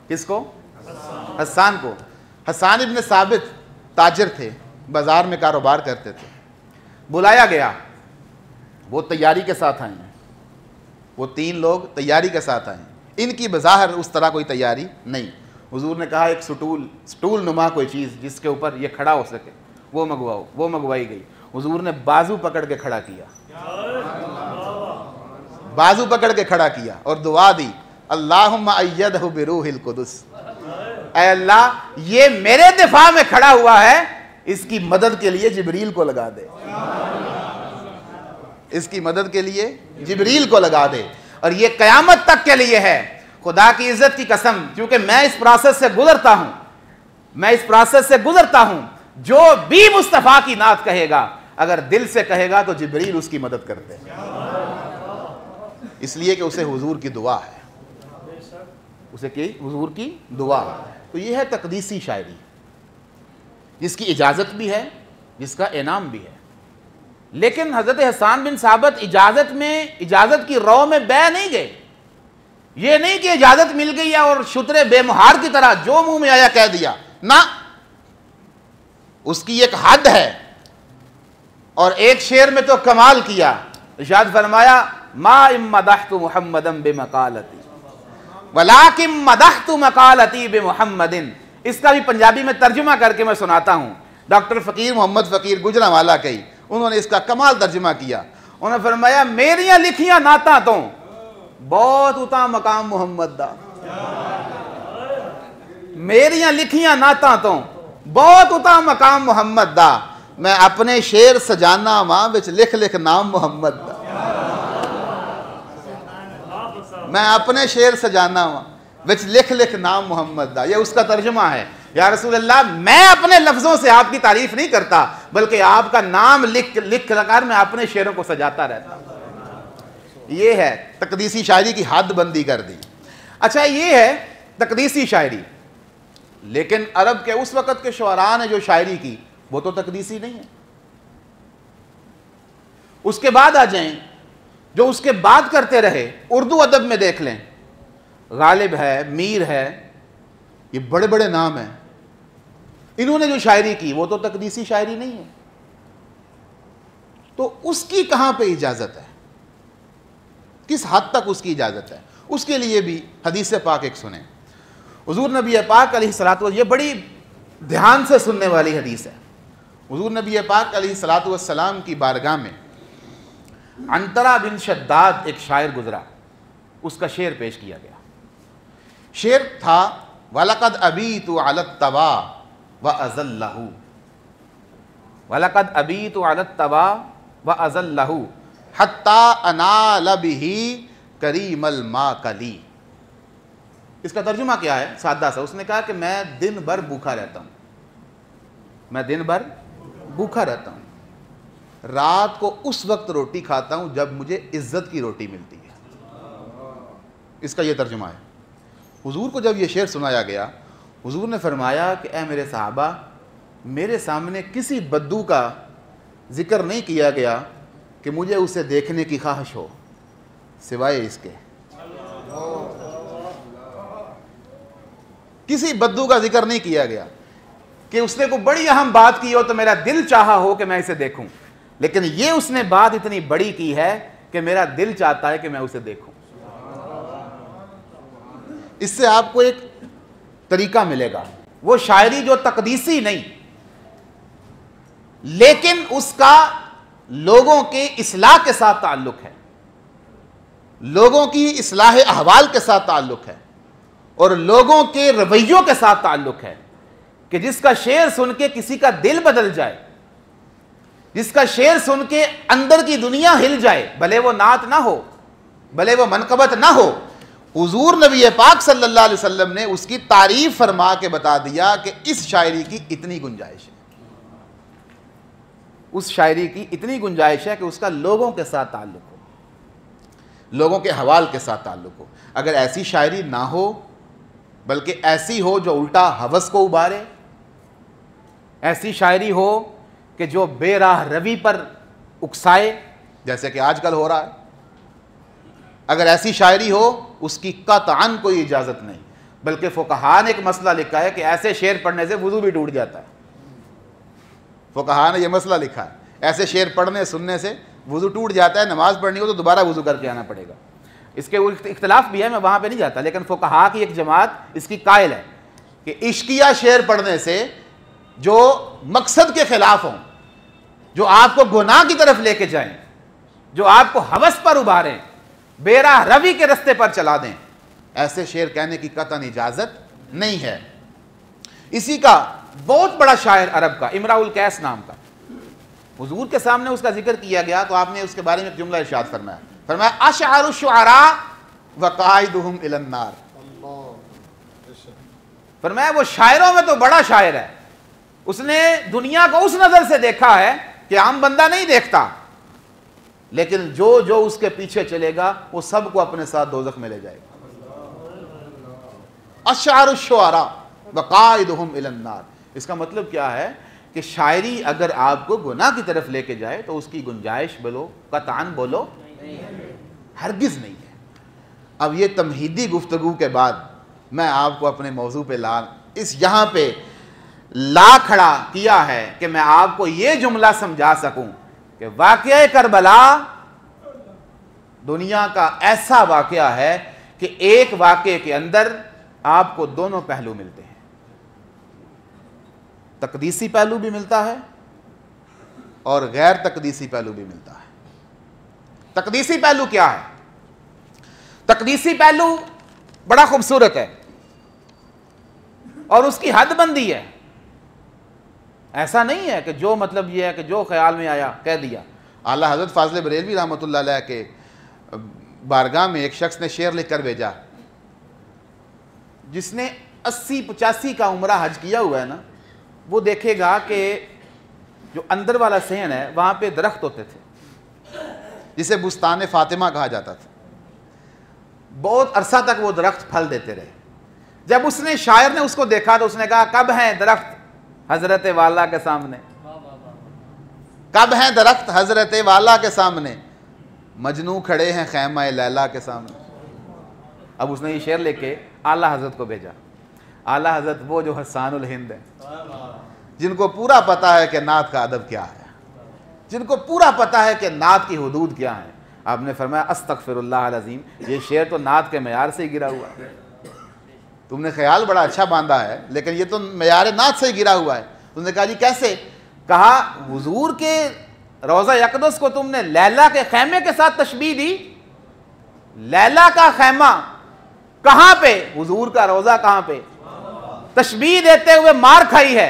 किसको? हस्सान को। हस्सान इब्न साबित ताजर थे, बाजार में कारोबार करते थे। बुलाया गया, वो तैयारी के साथ आए, वो तीन लोग तैयारी के साथ आए, इनकी बज़ाहिर उस तरह कोई तैयारी नहीं। हुजूर ने कहा एक स्टूल नुमा कोई चीज़ जिसके ऊपर ये खड़ा हो सके वो मंगवाओ, वो मंगवाई गई। हुजूर ने बाजू पकड़ के खड़ा किया, बाजू पकड़ के खड़ा किया और दुआ दी, अल्लाहुम्मा अय्यदहु बिरूहिल कुदुस, ऐ अल्लाह ये मेरे दिफा में खड़ा हुआ है, इसकी मदद के लिए जिब्रील को लगा दे, इसकी मदद के लिए जिब्रील को लगा दे। और ये कयामत तक के लिए है, खुदा की इज्जत की कसम, क्योंकि मैं इस प्रोसेस से गुजरता हूँ, मैं इस प्रोसेस से गुजरता हूँ। जो भी मुस्तफ़ा की नात कहेगा, अगर दिल से कहेगा तो जिब्रील उसकी मदद करते हैं, इसलिए कि उसे हुजूर की दुआ है, उसे की हुजूर की दुआ। तो ये है तकदीसी शायरी, जिसकी इजाज़त भी है, जिसका इनाम भी है। लेकिन हज़रत हस्सान बिन साबित इजाज़त की रौ में बह नहीं गए। ये नहीं कि इजाज़त मिल गई है और शुतरे बेमहार की तरह जो मुंह में आया कह दिया, ना, उसकी एक हद है। और एक शेर में तो कमाल किया, इरशाद फरमाया, मा इम्मदहतु मुहम्मदन बिमकालती वलाकिन मदहतु मकालती बिमुहम्मदिन। इसका भी पंजाबी में तर्जुमा करके मैं सुनाता हूँ। डॉक्टर फ़कीर मोहम्मद फ़कीर गुजरांवाला के ही, उन्होंने इसका कमाल तर्जुमा किया। उन्होंने फरमाया, मेरियां लिखियां नाता तो बहुत उता मकाम मुहम्मद दा, मेरियां लिखियां नाता तो बहुत उता मकाम मुहम्मद दा, मैं अपने शेर सजाना वां विच लिख लिख नाम मुहम्मद दा, मैं अपने शेर सजाना वां विच लिख लिख नाम मुहम्मद दा। ये उसका तर्जुमा है। या रसूल अल्लाह, मैं अपने लफ्ज़ों से आपकी तारीफ नहीं करता, बल्कि आपका नाम लिख लिख लगाकर मैं अपने शेरों को सजाता रहता। ये है तकदीसी शायरी की हद बंदी कर दी। अच्छा, ये है तकदीसी शायरी। लेकिन अरब के उस वक़्त के शुअरा ने जो शायरी की वो तो तकदीसी नहीं है। उसके बाद आ जाएं जो उसके बाद करते रहे, उर्दू अदब में देख लें, गालिब है, मीर है, ये बड़े बड़े नाम हैं, इन्होंने जो शायरी की वो तो तकदीसी शायरी नहीं है। तो उसकी कहाँ पे इजाज़त है, किस हद तक उसकी इजाज़त है, उसके लिए भी हदीस पाक एक सुने। हुजूर नबी पाक अलैहिस्सलातु वस्सलाम, ये बड़ी ध्यान से सुनने वाली हदीस है। हुजूर नबी पाक अलैहिस्सलातु वस्सलाम की बारगाह में अंतरा बिन शद्दाद एक शायर गुजरा, उसका शेर पेश किया गया। शेर था, वलकद अबीतु अलत तवा व अजल्लहू, वलकद अबीतु अलत तवा व अजल्लहू हत्ता अनाल बिही करीमल माकली। इसका तर्जुमा क्या है, सादा सा। उसने कहा कि मैं दिन भर भूखा रहता हूँ, मैं दिन भर भूखा रहता हूँ, रात को उस वक्त रोटी खाता हूँ जब मुझे इज्जत की रोटी मिलती है। इसका ये तर्जुमा है। हुजूर को जब ये शेर सुनाया गया, हुजूर ने फरमाया कि ऐ मेरे सहाबा, मेरे सामने किसी बद्दू का जिक्र नहीं किया गया कि मुझे उसे देखने की ख्वाहिश हो, सिवाय इसके। किसी बद्दू का जिक्र नहीं किया गया कि उसने कोई बड़ी अहम बात की हो तो मेरा दिल चाहा हो कि मैं इसे देखूं, लेकिन ये उसने बात इतनी बड़ी की है कि मेरा दिल चाहता है कि मैं उसे देखूं। इससे आपको एक तरीका मिलेगा। वो शायरी जो तकदीसी नहीं, लेकिन उसका लोगों के इस्लाह के साथ ताल्लुक है, लोगों की इस्लाह अहवाल के साथ ताल्लुक है और लोगों के रवैयों के साथ ताल्लुक है, कि जिसका शेर सुन के किसी का दिल बदल जाए, जिसका शेर सुन के अंदर की दुनिया हिल जाए, भले वो नात ना हो, भले वो मनकबत ना हो। हुजूर नबी पाक सल्लल्लाहु अलैहि वसल्लम ने उसकी तारीफ फरमा के बता दिया कि इस शायरी की इतनी गुंजाइश है, उस शायरी की इतनी गुंजाइश है कि उसका लोगों के साथ ताल्लुक हो, लोगों के हवाल के साथ ताल्लुक हो। अगर ऐसी शायरी ना हो बल्कि ऐसी हो जो उल्टा हवस को उबारे, ऐसी शायरी हो कि जो बेराह रवि पर उकसाए जैसे कि आजकल हो रहा है, अगर ऐसी शायरी हो उसकी कतअन कोई इजाज़त नहीं। बल्कि फुकहा ने एक मसला लिखा है कि ऐसे शेर पढ़ने से वुज़ू भी टूट जाता है। फुकहा ने यह मसला लिखा है, ऐसे शेर पढ़ने सुनने से वुज़ू टूट जाता है, नमाज पढ़नी हो तो दोबारा वुज़ू करके आना पड़ेगा। इसके इख्तलाफ भी है, मैं वहाँ पे नहीं जाता, लेकिन फुकहा की एक जमात इसकी कायल है कि इश्किया शेर पढ़ने से जो मकसद के ख़िलाफ़ हों, जो आपको गुनाह की तरफ लेके जाएं, जो आपको हवस पर उबारें, बेराह रवि के रस्ते पर चला दें, ऐसे शेर कहने की कतन इजाज़त नहीं है। इसी का बहुत बड़ा शायर अरब का इमराउल कैस नाम का, हुजूर के सामने उसका जिक्र किया गया तो आपने उसके बारे में एक जुमला इरशाद फरमाया, फरमाया अशअरु शुअरा वक़ाइदुहुम इलन्नार। फरमाया वो शायरों में तो बड़ा शायर है, उसने दुनिया को उस नज़र से देखा है कि आम बंदा नहीं देखता, लेकिन जो जो उसके पीछे चलेगा वो सबको अपने साथ दोज़ख में ले जाएगा। अशअरु शुअरा वक़ाइदुहुम इलन्नार। इसका मतलब क्या है कि शायरी अगर आपको गुनाह की तरफ लेके जाए तो उसकी गुंजाइश बोलो, कतान बोलो, हरगिज़ नहीं है। अब ये तमहीदी गुफ्तगू के बाद मैं आपको अपने मौजू पे ला इस यहाँ पे ला खड़ा किया है कि मैं आपको ये जुमला समझा सकूं कि वाक़या करबला दुनिया का ऐसा वाक़या है कि एक वाक़े के अंदर आपको दोनों पहलू मिलते हैं। तकदीसी पहलू भी मिलता है और गैर तकदीसी पहलू भी मिलता है। तकदीसी पहलू क्या है? तकदीसी पहलू बड़ा खूबसूरत है और उसकी हदबंदी है। ऐसा नहीं है कि जो मतलब ये है कि जो ख्याल में आया कह दिया। आला हजरत फाजल बरेलवी रहमतुल्लाह अलैह के बारगाह में एक शख्स ने शेर लिखकर भेजा, जिसने 80-85 का उम्रा हज किया हुआ है ना, वो देखेगा कि जो अंदर वाला सहन है वहाँ पे दरख्त होते थे जिसे बुस्तान फातिमा कहा जाता था। बहुत अरसा तक वो दरख्त फल देते रहे। जब उसने शायर ने उसको देखा तो उसने कहा, कब हैं दरख्त हजरत वाला के सामने, कब हैं दरख्त हजरत वाला के सामने, मजनू खड़े हैं खैमा लैला के सामने। अब उसने ये शेर लेके आला हजरत को भेजा। आला हजरत वो जो हसानुल हिंद है, जिनको पूरा पता है कि नात का अदब क्या है, जिनको पूरा पता है कि नात की हुदूद क्या है। आपने फरमाया अस्तगफिरुल्लाह अल-अज़ीम, ये शेर तो नात के मयार से गिरा हुआ है। तुमने ख्याल बड़ा अच्छा बांधा है, लेकिन ये तो मयार नात से गिरा हुआ है। तुमने कहा जी कैसे? कहा हुजूर के रोज़ा अक़दस को तुमने लैला के खैमे के साथ तशबीह दी। लैला का खैमा कहाँ पे, हुजूर का रोज़ा कहाँ पे, तशबीह देते हुए मार खाई है।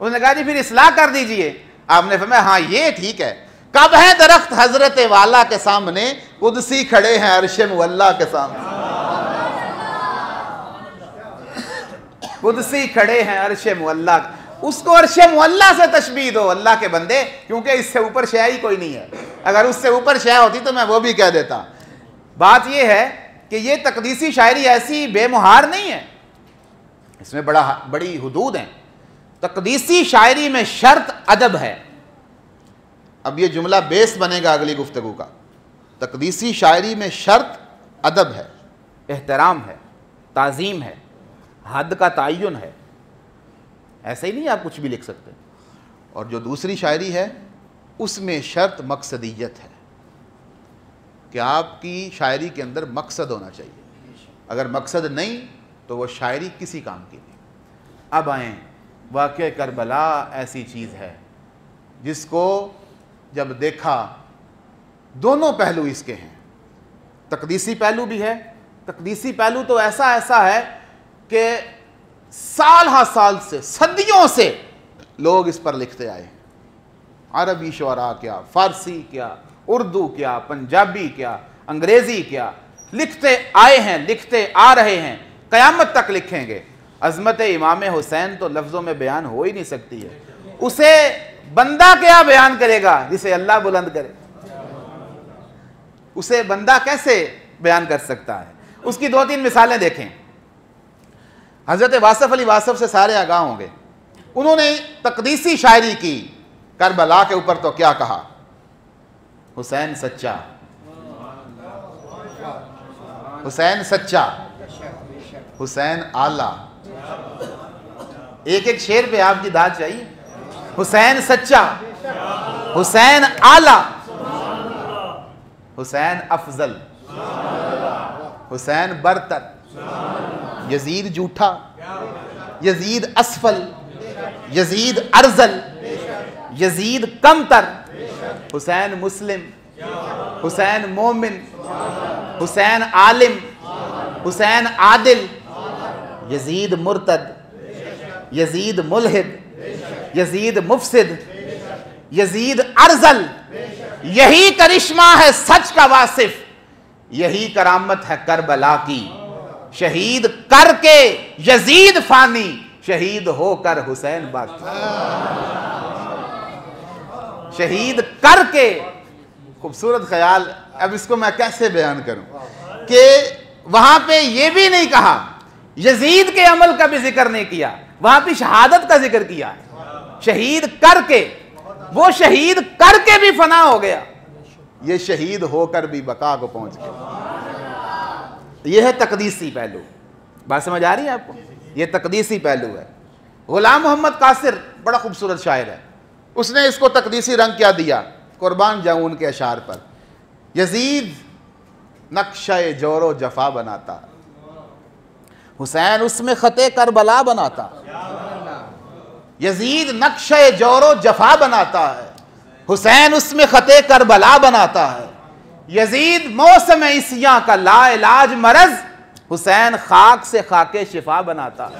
उसने कहा जी फिर इस्लाह कर दीजिए। आपने फरमाया हाँ ये ठीक है। कब है दरख्त हजरत वाला के सामने, कुदसी खड़े हैं अर्शे मुअल्ला के सामने। कुदसी खड़े हैं अर्शे मुअल्ला, उसको अर्शे मुअल्ला से तशबीह दो अल्लाह के बंदे, क्योंकि इससे ऊपर शय ही कोई नहीं है। अगर उससे ऊपर शय होती तो मैं वो भी कह देता। बात यह है कि ये तकदीसी शायरी ऐसी बेमुहार नहीं है, इसमें बड़ी हुदूद है। तकदीसी शायरी में शर्त अदब है। अब ये जुमला बेस बनेगा अगली गुफ्तगू का। तकदीसी शायरी में शर्त अदब है, एहतराम है, ताज़ीम है, हद का तायुन है। ऐसे ही नहीं आप कुछ भी लिख सकते। और जो दूसरी शायरी है उसमें शर्त मकसदियत है कि आपकी शायरी के अंदर मकसद होना चाहिए। अगर मकसद नहीं तो वो शायरी किसी काम की नहीं। अब आएँ, वाक़या करबला ऐसी चीज़ है जिसको जब देखा दोनों पहलू इसके हैं, तकदीसी पहलू भी है। तकदीसी पहलू तो ऐसा है कि साल हा साल से, सदियों से लोग इस पर लिखते आए। अरबी शुरा क्या, फ़ारसी क्या, उर्दू क्या, पंजाबी क्या, अंग्रेज़ी क्या, लिखते आए हैं, लिखते आ रहे हैं, क़यामत तक लिखेंगे। अज़मत इमाम हुसैन तो लफ्ज़ों में बयान हो ही नहीं सकती है, उसे बंदा क्या बयान करेगा जिसे अल्लाह बुलंद करे, उसे बंदा कैसे बयान कर सकता है। उसकी दो तीन मिसालें देखें। हज़रत वासफ़ अली वासफ़ से सारे आगाह होंगे, उन्होंने तकदीसी शायरी की करबला के ऊपर, तो क्या कहा, हुसैन सच्चा, हुसैन सच्चा, हुसैन आला। एक एक शेर पे आपकी दाद चाहिए, हुसैन सच्चा, हुसैन आला, हुसैन अफजल, हुसैन बरतर, यजीद जूठा, यजीद असफल, यजीद अर्जल, यजीद कमतर, हुसैन मुस्लिम, हुसैन मोमिन, हुसैन आलिम, हुसैन आदिल, यजीद मुर्तद, यजीद मुल्हिद, यजीद मुफसिद, यजीद अर्जल। यही करिश्मा है सच का वासिफ, यही करामत है करबला की, शहीद करके यजीद फानी, शहीद होकर हुसैन बाकी, शहीद करके। खूबसूरत ख्याल। अब इसको मैं कैसे बयान करूं कि वहां पे ये भी नहीं कहा, यजीद के अमल का भी जिक्र नहीं किया, वहां पे शहादत का जिक्र किया, शहीद करके। वो शहीद करके भी फना हो गया, ये शहीद होकर भी बका को पहुंच गया। यह है तकदीसी पहलू। बात समझ आ रही है आपको, यह तकदीसी पहलू है। गुलाम मोहम्मद कासिर बड़ा खूबसूरत शायर है, उसने इसको तकदीसी रंग क्या दिया, कुर्बान जाऊं उनके अशार पर। यजीद नक्शे जोरो जफा बनाता, हुसैन उसमें खते करबला बनाता। यजीद नक्शे जोरो जफा बनाता है, हुसैन उसमें खते करबला बनाता है। यजीद मौसम इसिया का लाइलाज मरज, हुसैन खाक से खाके शिफा बनाता है।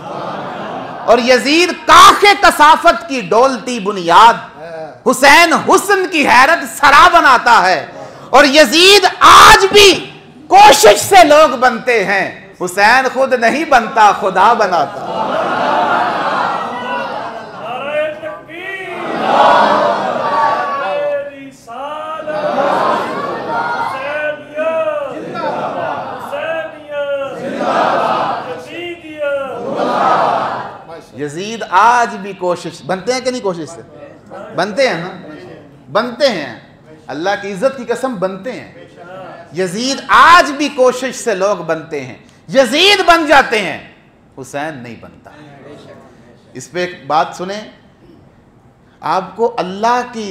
और यजीद काखे कसाफत की डोलती बुनियाद, हुसैन हुस्न की हैरत सरा बनाता है। और यजीद आज भी कोशिश से लोग बनते हैं, हुसैन खुद नहीं बनता, खुदा बनाता है। यजीद आज भी कोशिश, बनते हैं कि नहीं, कोशिश से बनते हैं ना, बनते हैं, अल्लाह की इज्जत की कसम बनते हैं। यजीद आज भी कोशिश से लोग बनते हैं, यजीद बन जाते हैं, हुसैन नहीं बनता। इस पे एक बात सुने, आपको अल्लाह की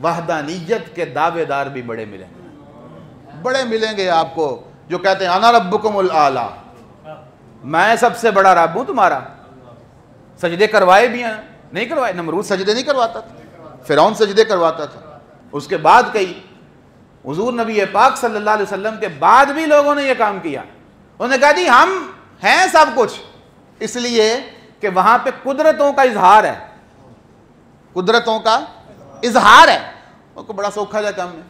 वहदानियत के दावेदार भी बड़े मिलेंगे, बड़े मिलेंगे आपको, जो कहते हैं अना रब्बुकुमुल आला, मैं सबसे बड़ा रब हूँ तुम्हारा। सजदे करवाए भी हैं, नहीं करवाए। नमरूद सजदे नहीं करवाता था, फिरौन सजदे करवाता था। उसके बाद कई हुजूर नबी पाक सल्लल्लाहु अलैहि वसल्लम के बाद भी लोगों ने ये काम किया, उन्होंने कहा जी हम हैं सब कुछ, इसलिए कि वहाँ पे कुदरतों का इजहार है, कुदरतों का इजहार है। उनको बड़ा सौखा जा काम है,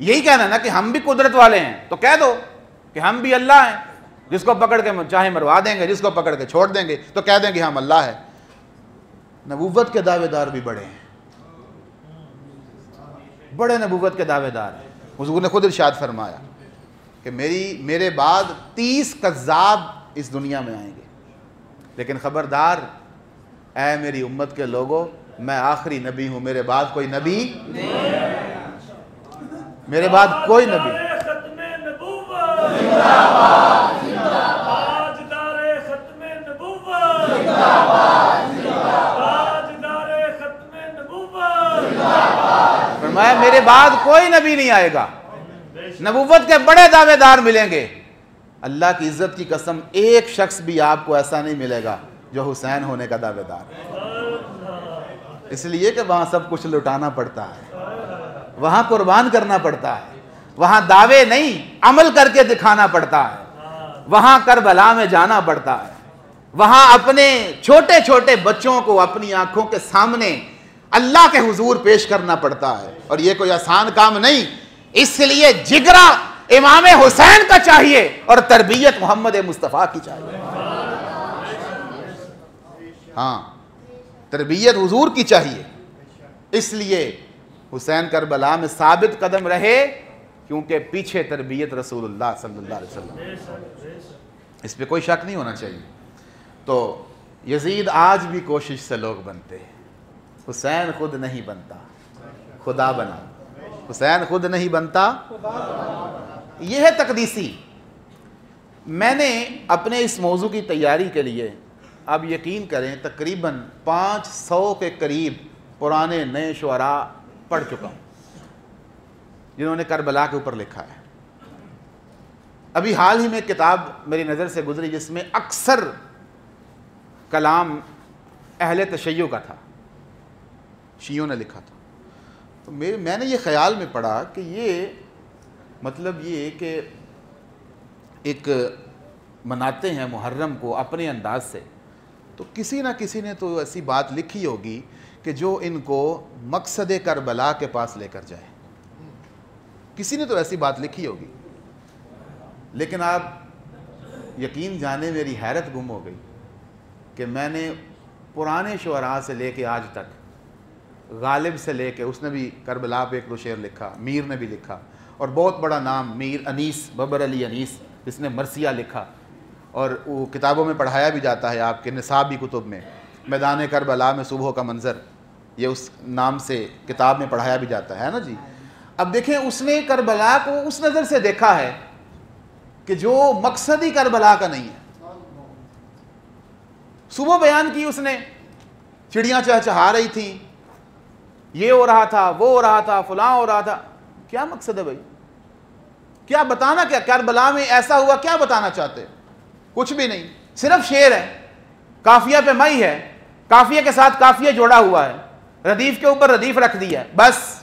यही कहना ना कि हम भी कुदरत वाले हैं, तो कह दो कि हम भी अल्लाह हैं, जिसको पकड़ के चाहे मरवा देंगे, जिसको पकड़ के छोड़ देंगे तो कह देंगे हम अल्लाह है। नबूवत के दावेदार भी बड़े हैं, बड़े नबूवत के दावेदार हैं। हुजूर ने खुद इरशाद फरमाया कि मेरे बाद 30 कज़्ज़ाब इस दुनिया में आएंगे, लेकिन खबरदार ऐ मेरी उम्मत के लोगों, मैं आखिरी नबी हूँ, मेरे बाद कोई नबी नहीं, मेरे बाद कोई नबी। मैं मेरे बाद कोई नबी नहीं आएगा। नबूवत के बड़े दावेदार मिलेंगे। अल्लाह की इज्जत की कसम, एक शख्स भी आपको ऐसा नहीं मिलेगा जो हुसैन होने का दावेदार, इसलिए कि वहाँ सब कुछ लुटाना पड़ता है, वहाँ कुर्बान करना पड़ता है, वहाँ दावे नहीं अमल करके दिखाना पड़ता है, वहाँ करबला में जाना पड़ता है, वहाँ अपने छोटे छोटे बच्चों को अपनी आंखों के सामने अल्लाह के हुजूर पेश करना पड़ता है और ये कोई आसान काम नहीं। इसलिए जिगरा इमाम हुसैन का चाहिए और तरबियत मोहम्मद मुस्तफ़ा की चाहिए। हाँ, तरबियत हुजूर की चाहिए। इसलिए हुसैन करबला में साबित कदम रहे क्योंकि पीछे तरबियत रसूलुल्लाह सल्लल्लाहु अलैहि वसल्लम, इस पे कोई शक नहीं होना चाहिए। तो यजीद आज भी कोशिश से लोग बनते हैं, हुसैन खुद नहीं बनता, खुदा बना। हुसैन खुद नहीं बनता, यह है तकदीसी। मैंने अपने इस मौजू की तैयारी के लिए आप यकीन करें तकरीबन 500 के करीब पुराने नए शुरा पढ़ चुका हूँ जिन्होंने करबला के ऊपर लिखा है। अभी हाल ही में किताब मेरी नज़र से गुजरी जिसमें अक्सर कलाम अहले तशय्यो का था, शियों ने लिखा था। तो मैंने ये ख्याल में पड़ा कि ये मतलब ये कि एक मनाते हैं मुहर्रम को अपने अंदाज से, तो किसी ना किसी ने तो ऐसी बात लिखी होगी कि जो इनको मकसद करबला के पास लेकर जाए। किसी ने तो ऐसी बात लिखी होगी, लेकिन आप यकीन जाने मेरी हैरत गुम हो गई कि मैंने पुराने शुरा से लेके आज तक, गालिब से लेके, उसने भी करबला पे एक दो शेर लिखा, मीर ने भी लिखा, और बहुत बड़ा नाम मीर अनीस, बबर अली अनीस, जिसने मरसिया लिखा और वो किताबों में पढ़ाया भी जाता है आपके निसाबी कुतुब में, मैदान करबला में सुबह का मंज़र, ये उस नाम से किताब में पढ़ाया भी जाता है ना जी। अब देखें उसने करबला को उस नज़र से देखा है कि जो मकसद ही करबला का नहीं है। सुबह बयान की उसने, चिड़ियाँ चहचहा रही थीं, ये हो रहा था, वो हो रहा था, फलां हो रहा था। क्या मकसद है भाई? क्या बताना, क्या करबला में ऐसा हुआ, क्या बताना चाहते हैं? कुछ भी नहीं, सिर्फ शेर है, काफिया पे मई है, काफिया के साथ काफिया जोड़ा हुआ है, रदीफ के ऊपर रदीफ रख दिया है, बस।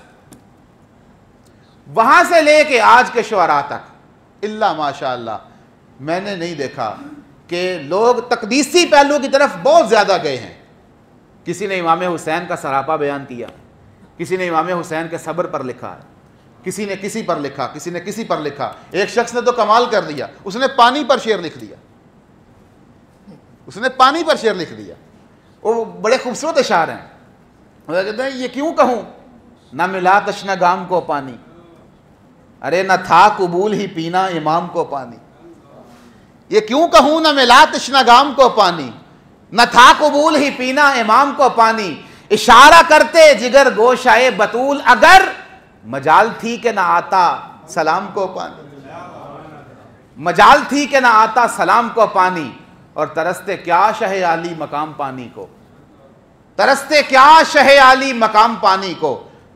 वहां से लेके आज के शुरा तक इल्ला माशाअल्लाह मैंने नहीं देखा कि लोग तकदीसी पहलू की तरफ बहुत ज्यादा गए हैं। किसी ने इमाम हुसैन का सरापा बयान किया, किसी ने इमाम हुसैन के सब्र पर लिखा, किसी ने किसी पर लिखा, किसी ने किसी पर लिखा। एक शख्स ने तो कमाल कर दिया, उसने पानी पर शेर लिख दिया, उसने पानी पर शेर लिख दिया। वो बड़े खूबसूरत इशार हैं, वो कहते हैं ये क्यों कहूँ ना मिला तश्ना गाम को पानी, अरे ना था कबूल ही पीना इमाम को पानी। ये क्यों कहूँ ना मिला तश्ना गाम को पानी, न था कबूल ही पीना इमाम को पानी। इशारा करते जिगर गोशाए बतूल, अगर मजाल थी कि ना आता सलाम को पानी, मजाल थी कि ना आता सलाम को पानी। और तरसते क्या शहे आली मकाम पानी को, तरसते क्या शहे आली मकाम पानी को,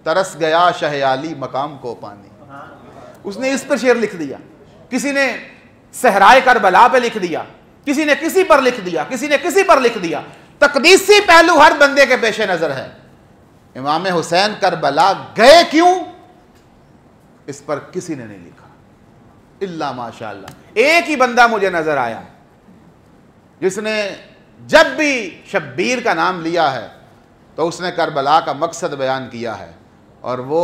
तरस गया शहे आली मकाम को पानी। उसने इस पर शेर लिख दिया, किसी ने सहराए करबला पे लिख दिया, किसी ने किसी पर लिख दिया, किसी ने किसी पर लिख दिया। तकदीसी पहलू हर बंदे के पेशे नजर है। इमाम हुसैन करबला गए क्यों, इस पर किसी ने नहीं लिखा इल्ला माशाल्लाह। एक ही बंदा मुझे नजर आया जिसने जब भी शब्बीर का नाम लिया है तो उसने करबला का मकसद बयान किया है, और वो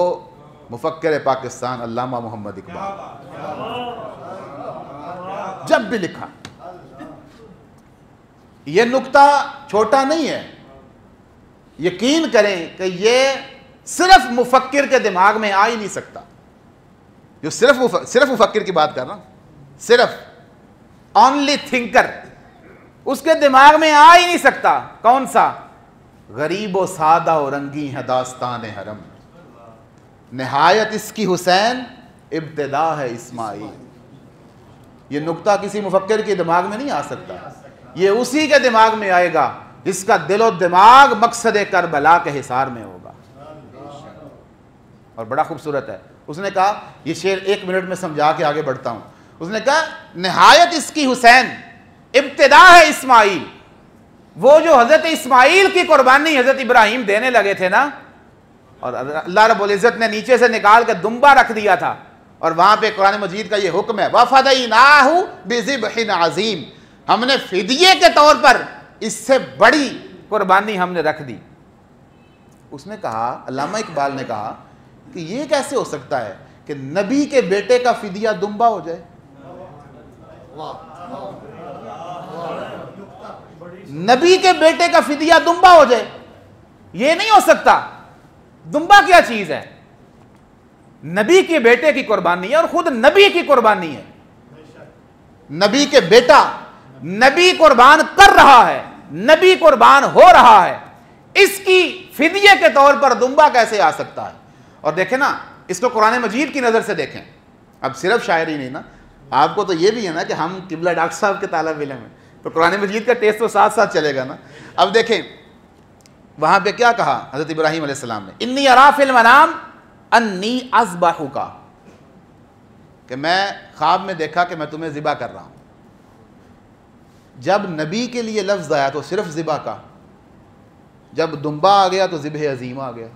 मुफक्किर पाकिस्तान अल्लामा मोहम्मद इकबाल। जब भी लिखा, ये नुक्ता छोटा नहीं है, यकीन करें कि ये सिर्फ मुफक्किर के दिमाग में आ ही नहीं सकता। जो सिर्फ मुफक्किर की बात कर रहा हूं, सिर्फ ओनली थिंकर, उसके दिमाग में आ ही नहीं सकता। कौन सा? गरीब व सादा और रंगी है दास्तान हरम, नहायत इसकी हुसैन इब्तिदा है इस्माइल। ये नुक्ता किसी मुफक्किर के दिमाग में नहीं आ सकता, ये उसी के दिमाग में आएगा जिसका दिलो दिमाग मकसद करबला के हिसार में होगा। और बड़ा खूबसूरत है, उसने कहा, ये शेर 1 मिनट में समझा के आगे बढ़ता हूं। उसने कहा, नहायत इसकी हुसैन इब्तिदा है इस्माइल। वो जो हजरत इस्माइल की कुर्बानी हजरत इब्राहिम देने लगे थे ना, और अल्लाह रब्बुल इज्जत ने नीचे से निकाल के दुम्बा रख दिया था, और वहां पे कुरान मजीद का ये हुक्म है, वफदईनाहु बिज़िब्हिन अज़ीम, हमने फिदिये के तौर पर इससे बड़ी कुर्बानी हमने रख दी। उसने कहा, अल्लामा इकबाल ने कहा कि ये कैसे हो सकता है कि नबी के बेटे का फिदिया दुम्बा हो जाए। नबी के बेटे का फिदिया दुम्बा हो जाए, ये नहीं हो सकता। दुम्बा क्या चीज है? नबी के बेटे की कुर्बानी है और खुद नबी की कुर्बानी है। नबी के बेटा, नबी कुर्बान कर रहा है, नबी कुर्बान हो रहा है, इसकी फिदिये के तौर पर दुम्बा कैसे आ सकता है? और देखें ना, इसको कुरान मजीद की नज़र से देखें। अब सिर्फ शायरी नहीं ना, आपको तो ये भी है ना कि हम किबला डॉक्टर साहब के तालब इलम हैं, तो कुरान मजीद का टेस्ट तो साथ साथ चलेगा ना। अब देखें वहाँ पे क्या कहा हज़रत इब्राहीम अलैहिस्सलाम ने, इन्नी अराफिल मनाम अन्नी अज़बाहुका, कि मैं ख्वाब में देखा कि मैं तुम्हें ज़िबा कर रहा हूँ। जब नबी के लिए लफ्ज़ आया तो सिर्फ ज़िबा का, जब दुम्बा आ गया तो ज़िबह अज़ीमा आ गया।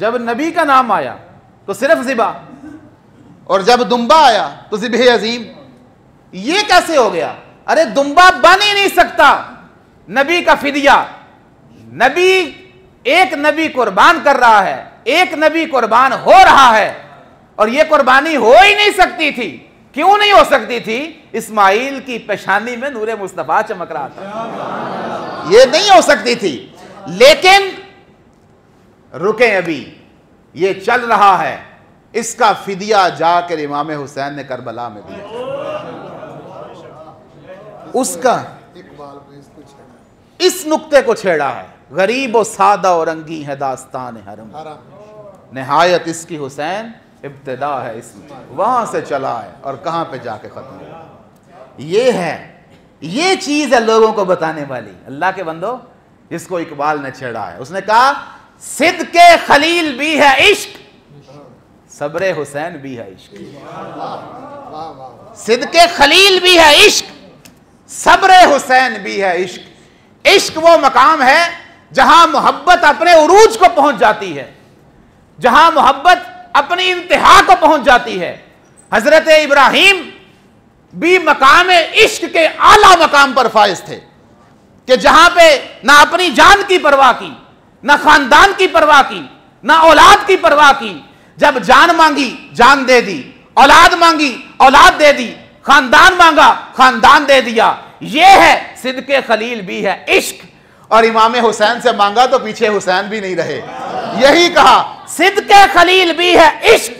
जब नबी का नाम आया तो सिर्फ ज़िबा, और जब दुम्बा आया तो ज़िबह अज़ीम। ये कैसे हो गया? अरे दुम्बा बन ही नहीं सकता नबी का फिदिया। नबी, एक नबी कुर्बान कर रहा है, एक नबी कुर्बान हो रहा है, और ये कुर्बानी हो ही नहीं सकती थी। क्यों नहीं हो सकती थी? इस्माइल की पेशानी में नूरे मुस्तफ़ा चमक रहा था, ये नहीं हो सकती थी। लेकिन रुके, अभी ये चल रहा है, इसका फिदिया जाकर इमाम हुसैन ने करबला में दिया। उसका इस नुक्ते को छेड़ा है, गरीब और सादा और रंगी है दास्तान हरम, नहायत इसकी हुसैन इब्तिदा है इसमें। वहां से चला है और कहां पे जाके खत्म हुआ। ये है, ये चीज है लोगों को बताने वाली। अल्लाह के बंदो, जिसको इकबाल ने छेड़ा है, उसने कहा सिद्द के खलील भी है इश्क, सब्र हुसैन भी है इश्क। सिद्द के खलील भी है इश्क, सब्र हुसैन भी है इश्क। इश्क वो मकाम है जहां मोहब्बत अपने उरूज को पहुंच जाती है, जहां मोहब्बत अपनी इंतहा को पहुंच जाती है। हजरत इब्राहिम भी मकाम इश्क के आला मकाम पर फाइज थे, कि जहां पे ना अपनी जान की परवाह की, ना खानदान की परवाह की, ना औलाद की परवाह की। जब जान मांगी जान दे दी, औलाद मांगी औलाद दे दी, खानदान मांगा खानदान दे दिया। ये है सिद्के खलील भी है इश्क। और इमाम हुसैन से मांगा तो पीछे हुसैन भी नहीं रहे। यही कहा सिद्के खलील भी है इश्क,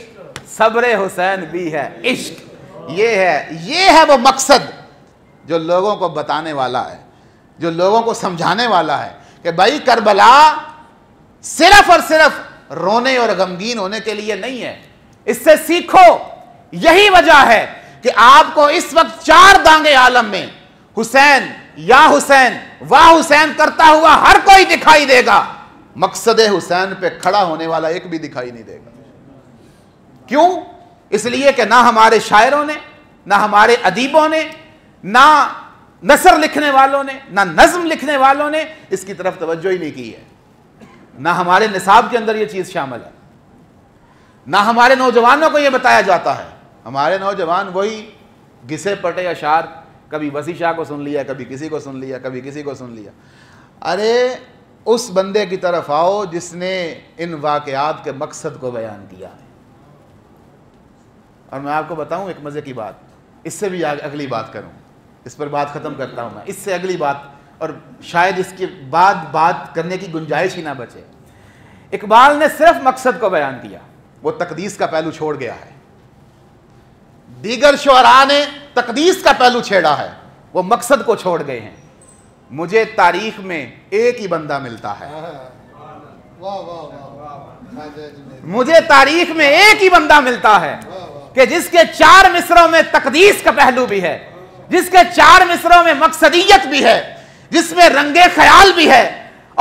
सब्रे हुसैन भी है इश्क। ये है वो मकसद जो लोगों को बताने वाला है, जो लोगों को समझाने वाला है कि भाई करबला सिर्फ और सिर्फ रोने और गमगीन होने के लिए नहीं है, इससे सीखो। यही वजह है कि आपको इस वक्त चार दांगे आलम में हुसैन या हुसैन वाह हुसैन करता हुआ हर कोई दिखाई देगा। मकसदे हुसैन पे खड़ा होने वाला एक भी दिखाई नहीं देगा। क्यों? इसलिए कि ना हमारे शायरों ने, ना हमारे अदीबों ने, ना नसर लिखने वालों ने, ना नज्म लिखने वालों ने इसकी तरफ तवज्जो ही नहीं की है। ना हमारे निसाब के अंदर ये चीज़ शामिल है, ना हमारे नौजवानों को ये बताया जाता है। हमारे नौजवान वही घिसे पटे अशार, कभी वसी शाह को सुन लिया, कभी किसी को सुन लिया, कभी किसी को सुन लिया। अरे उस बंदे की तरफ आओ जिसने इन वाक़यात के मकसद को बयान किया है। और मैं आपको बताऊं एक मज़े की बात, इससे भी अगली बात करूं, इस पर बात ख़त्म करता हूं मैं, इससे अगली बात, और शायद इसके बाद बात करने की गुंजाइश ही ना बचे। इकबाल ने सिर्फ मकसद को बयान किया, वो तकदीस का पहलू छोड़ गया है। दीगर शुअरा ने तकदीस का पहलू छेड़ा है, वो मकसद को छोड़ गए हैं। मुझे तारीख में एक ही बंदा मिलता है, मुझे तारीख में एक ही बंदा मिलता है कि जिसके चार मिसरों में तकदीस का पहलू भी है, जिसके चार मिसरों में मकसदियत भी है, जिसमें रंगे ख्याल भी है,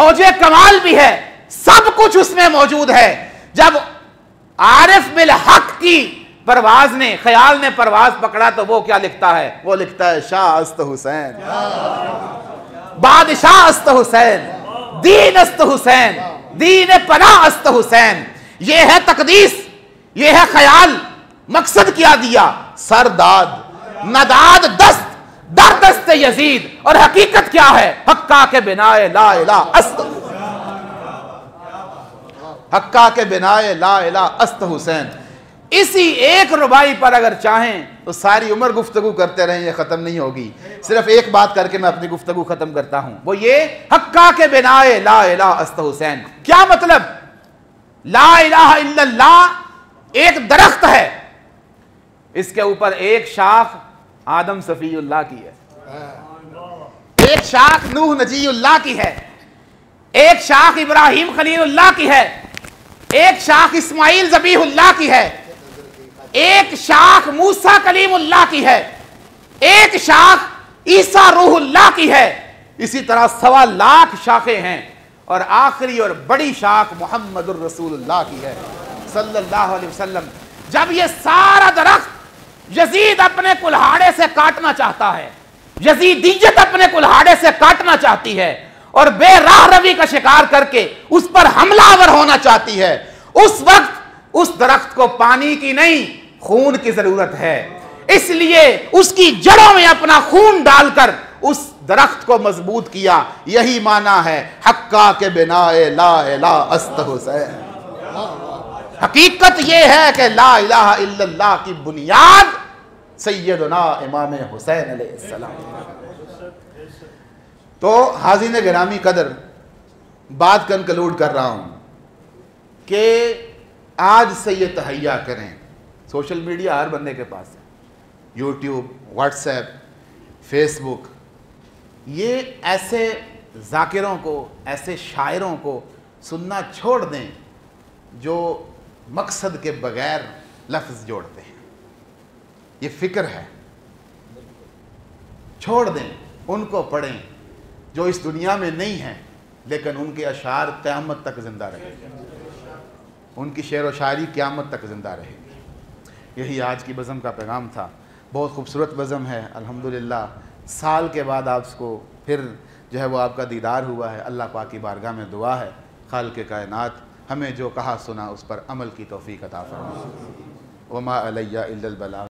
औजे कमाल भी है, सब कुछ उसमें मौजूद है। जब आरिफ बिल हक की परवाज ने, ख्याल ने परवाज पकड़ा तो वो क्या लिखता है? वो लिखता है शाहस्त हुसैन, बादशाहस्त हुसैन, दीनस्त हुसैन, दीन पनाहस्त हुसैन। ये है तकदीस, ये है ख्याल, मकसद क्या दिया? सरदाद नदाद दस्त, दर दस्ते यजीद, और हकीकत क्या है? हक्का के बिनाए ला इलाहा अस्त, हक्का के बिनाए ला इलाहा अस्त हुसैन। इसी एक रुबाई पर अगर चाहें तो सारी उम्र गुफ्तगू करते रहें, यह ख़त्म नहीं होगी। सिर्फ एक बात करके मैं अपनी गुफ्तगू ख़त्म करता हूं, वो ये हक्का के बिनाए ला इलाहा अस्त हुसैन। क्या मतलब? ला इलाहा इल्लल्लाह एक दरख्त है, इसके ऊपर एक शाख आदम सफ़ीउल्लाह की है, एक शाख नूह नजीउल्लाह की है, एक शाख इब्राहिम खलीलुल्लाह की है, एक शाख इस्माइल ज़बीहुल्लाह की है, एक शाख मूसा कलीमुल्लाह की है, एक शाख ईसा रूहुल्लाह की है। इसी तरह 1.25 लाख शाखें हैं और आखिरी और बड़ी शाख मुहम्मदुर रसूलुल्लाह की है सल्लल्लाहु अलैहि वसल्लम। जब ये सारा दरख्त यजीद अपने कुल्हाड़े से काटना चाहता है, यजीदियत अपने कुल्हाड़े से काटना चाहती है और बेराह रवी का शिकार करके उस पर हमलावर होना चाहती है, उस वक्त उस दरख्त को पानी की नहीं खून की जरूरत है। इसलिए उसकी जड़ों में अपना खून डालकर उस दरख्त को मजबूत किया। यही माना है हक्का के बिनाए ला इलाहा अस्त हुसैन। हकीकत यह है कि ला इलाहा इल्लल्लाह की बुनियाद सैयदना इमाम हुसैन अलैहिस्सलाम। तो हाज़िन गिरामी कदर, बात कंक्लूड कर रहा हूं कि आज से ये तहैया करें। सोशल मीडिया हर बंदे के पास है, यूट्यूब, व्हाट्सएप, फेसबुक। ये ऐसे जाकिरों को, ऐसे शायरों को सुनना छोड़ दें जो मकसद के बगैर लफ्ज़ जोड़ते हैं। ये फिक्र है, छोड़ दें, उनको पढ़ें जो इस दुनिया में नहीं है लेकिन उनके अशार क़यामत तक ज़िंदा रहेंगे, उनकी शेर व शायरी क़यामत तक ज़िंदा रहेगी। यही आज की बज़म का पैगाम था। बहुत खूबसूरत बज़म है, अल्हम्दुलिल्लाह। साल के बाद आपको फिर जो है वो आपका दीदार हुआ है। अल्लाह पाक की बारगाह में दुआ है खालिक़ कायनात हमें जो कहा सुना उस पर अमल की तौफ़ीक़ अता फरमाए। वमा अलैया इल्लल बला।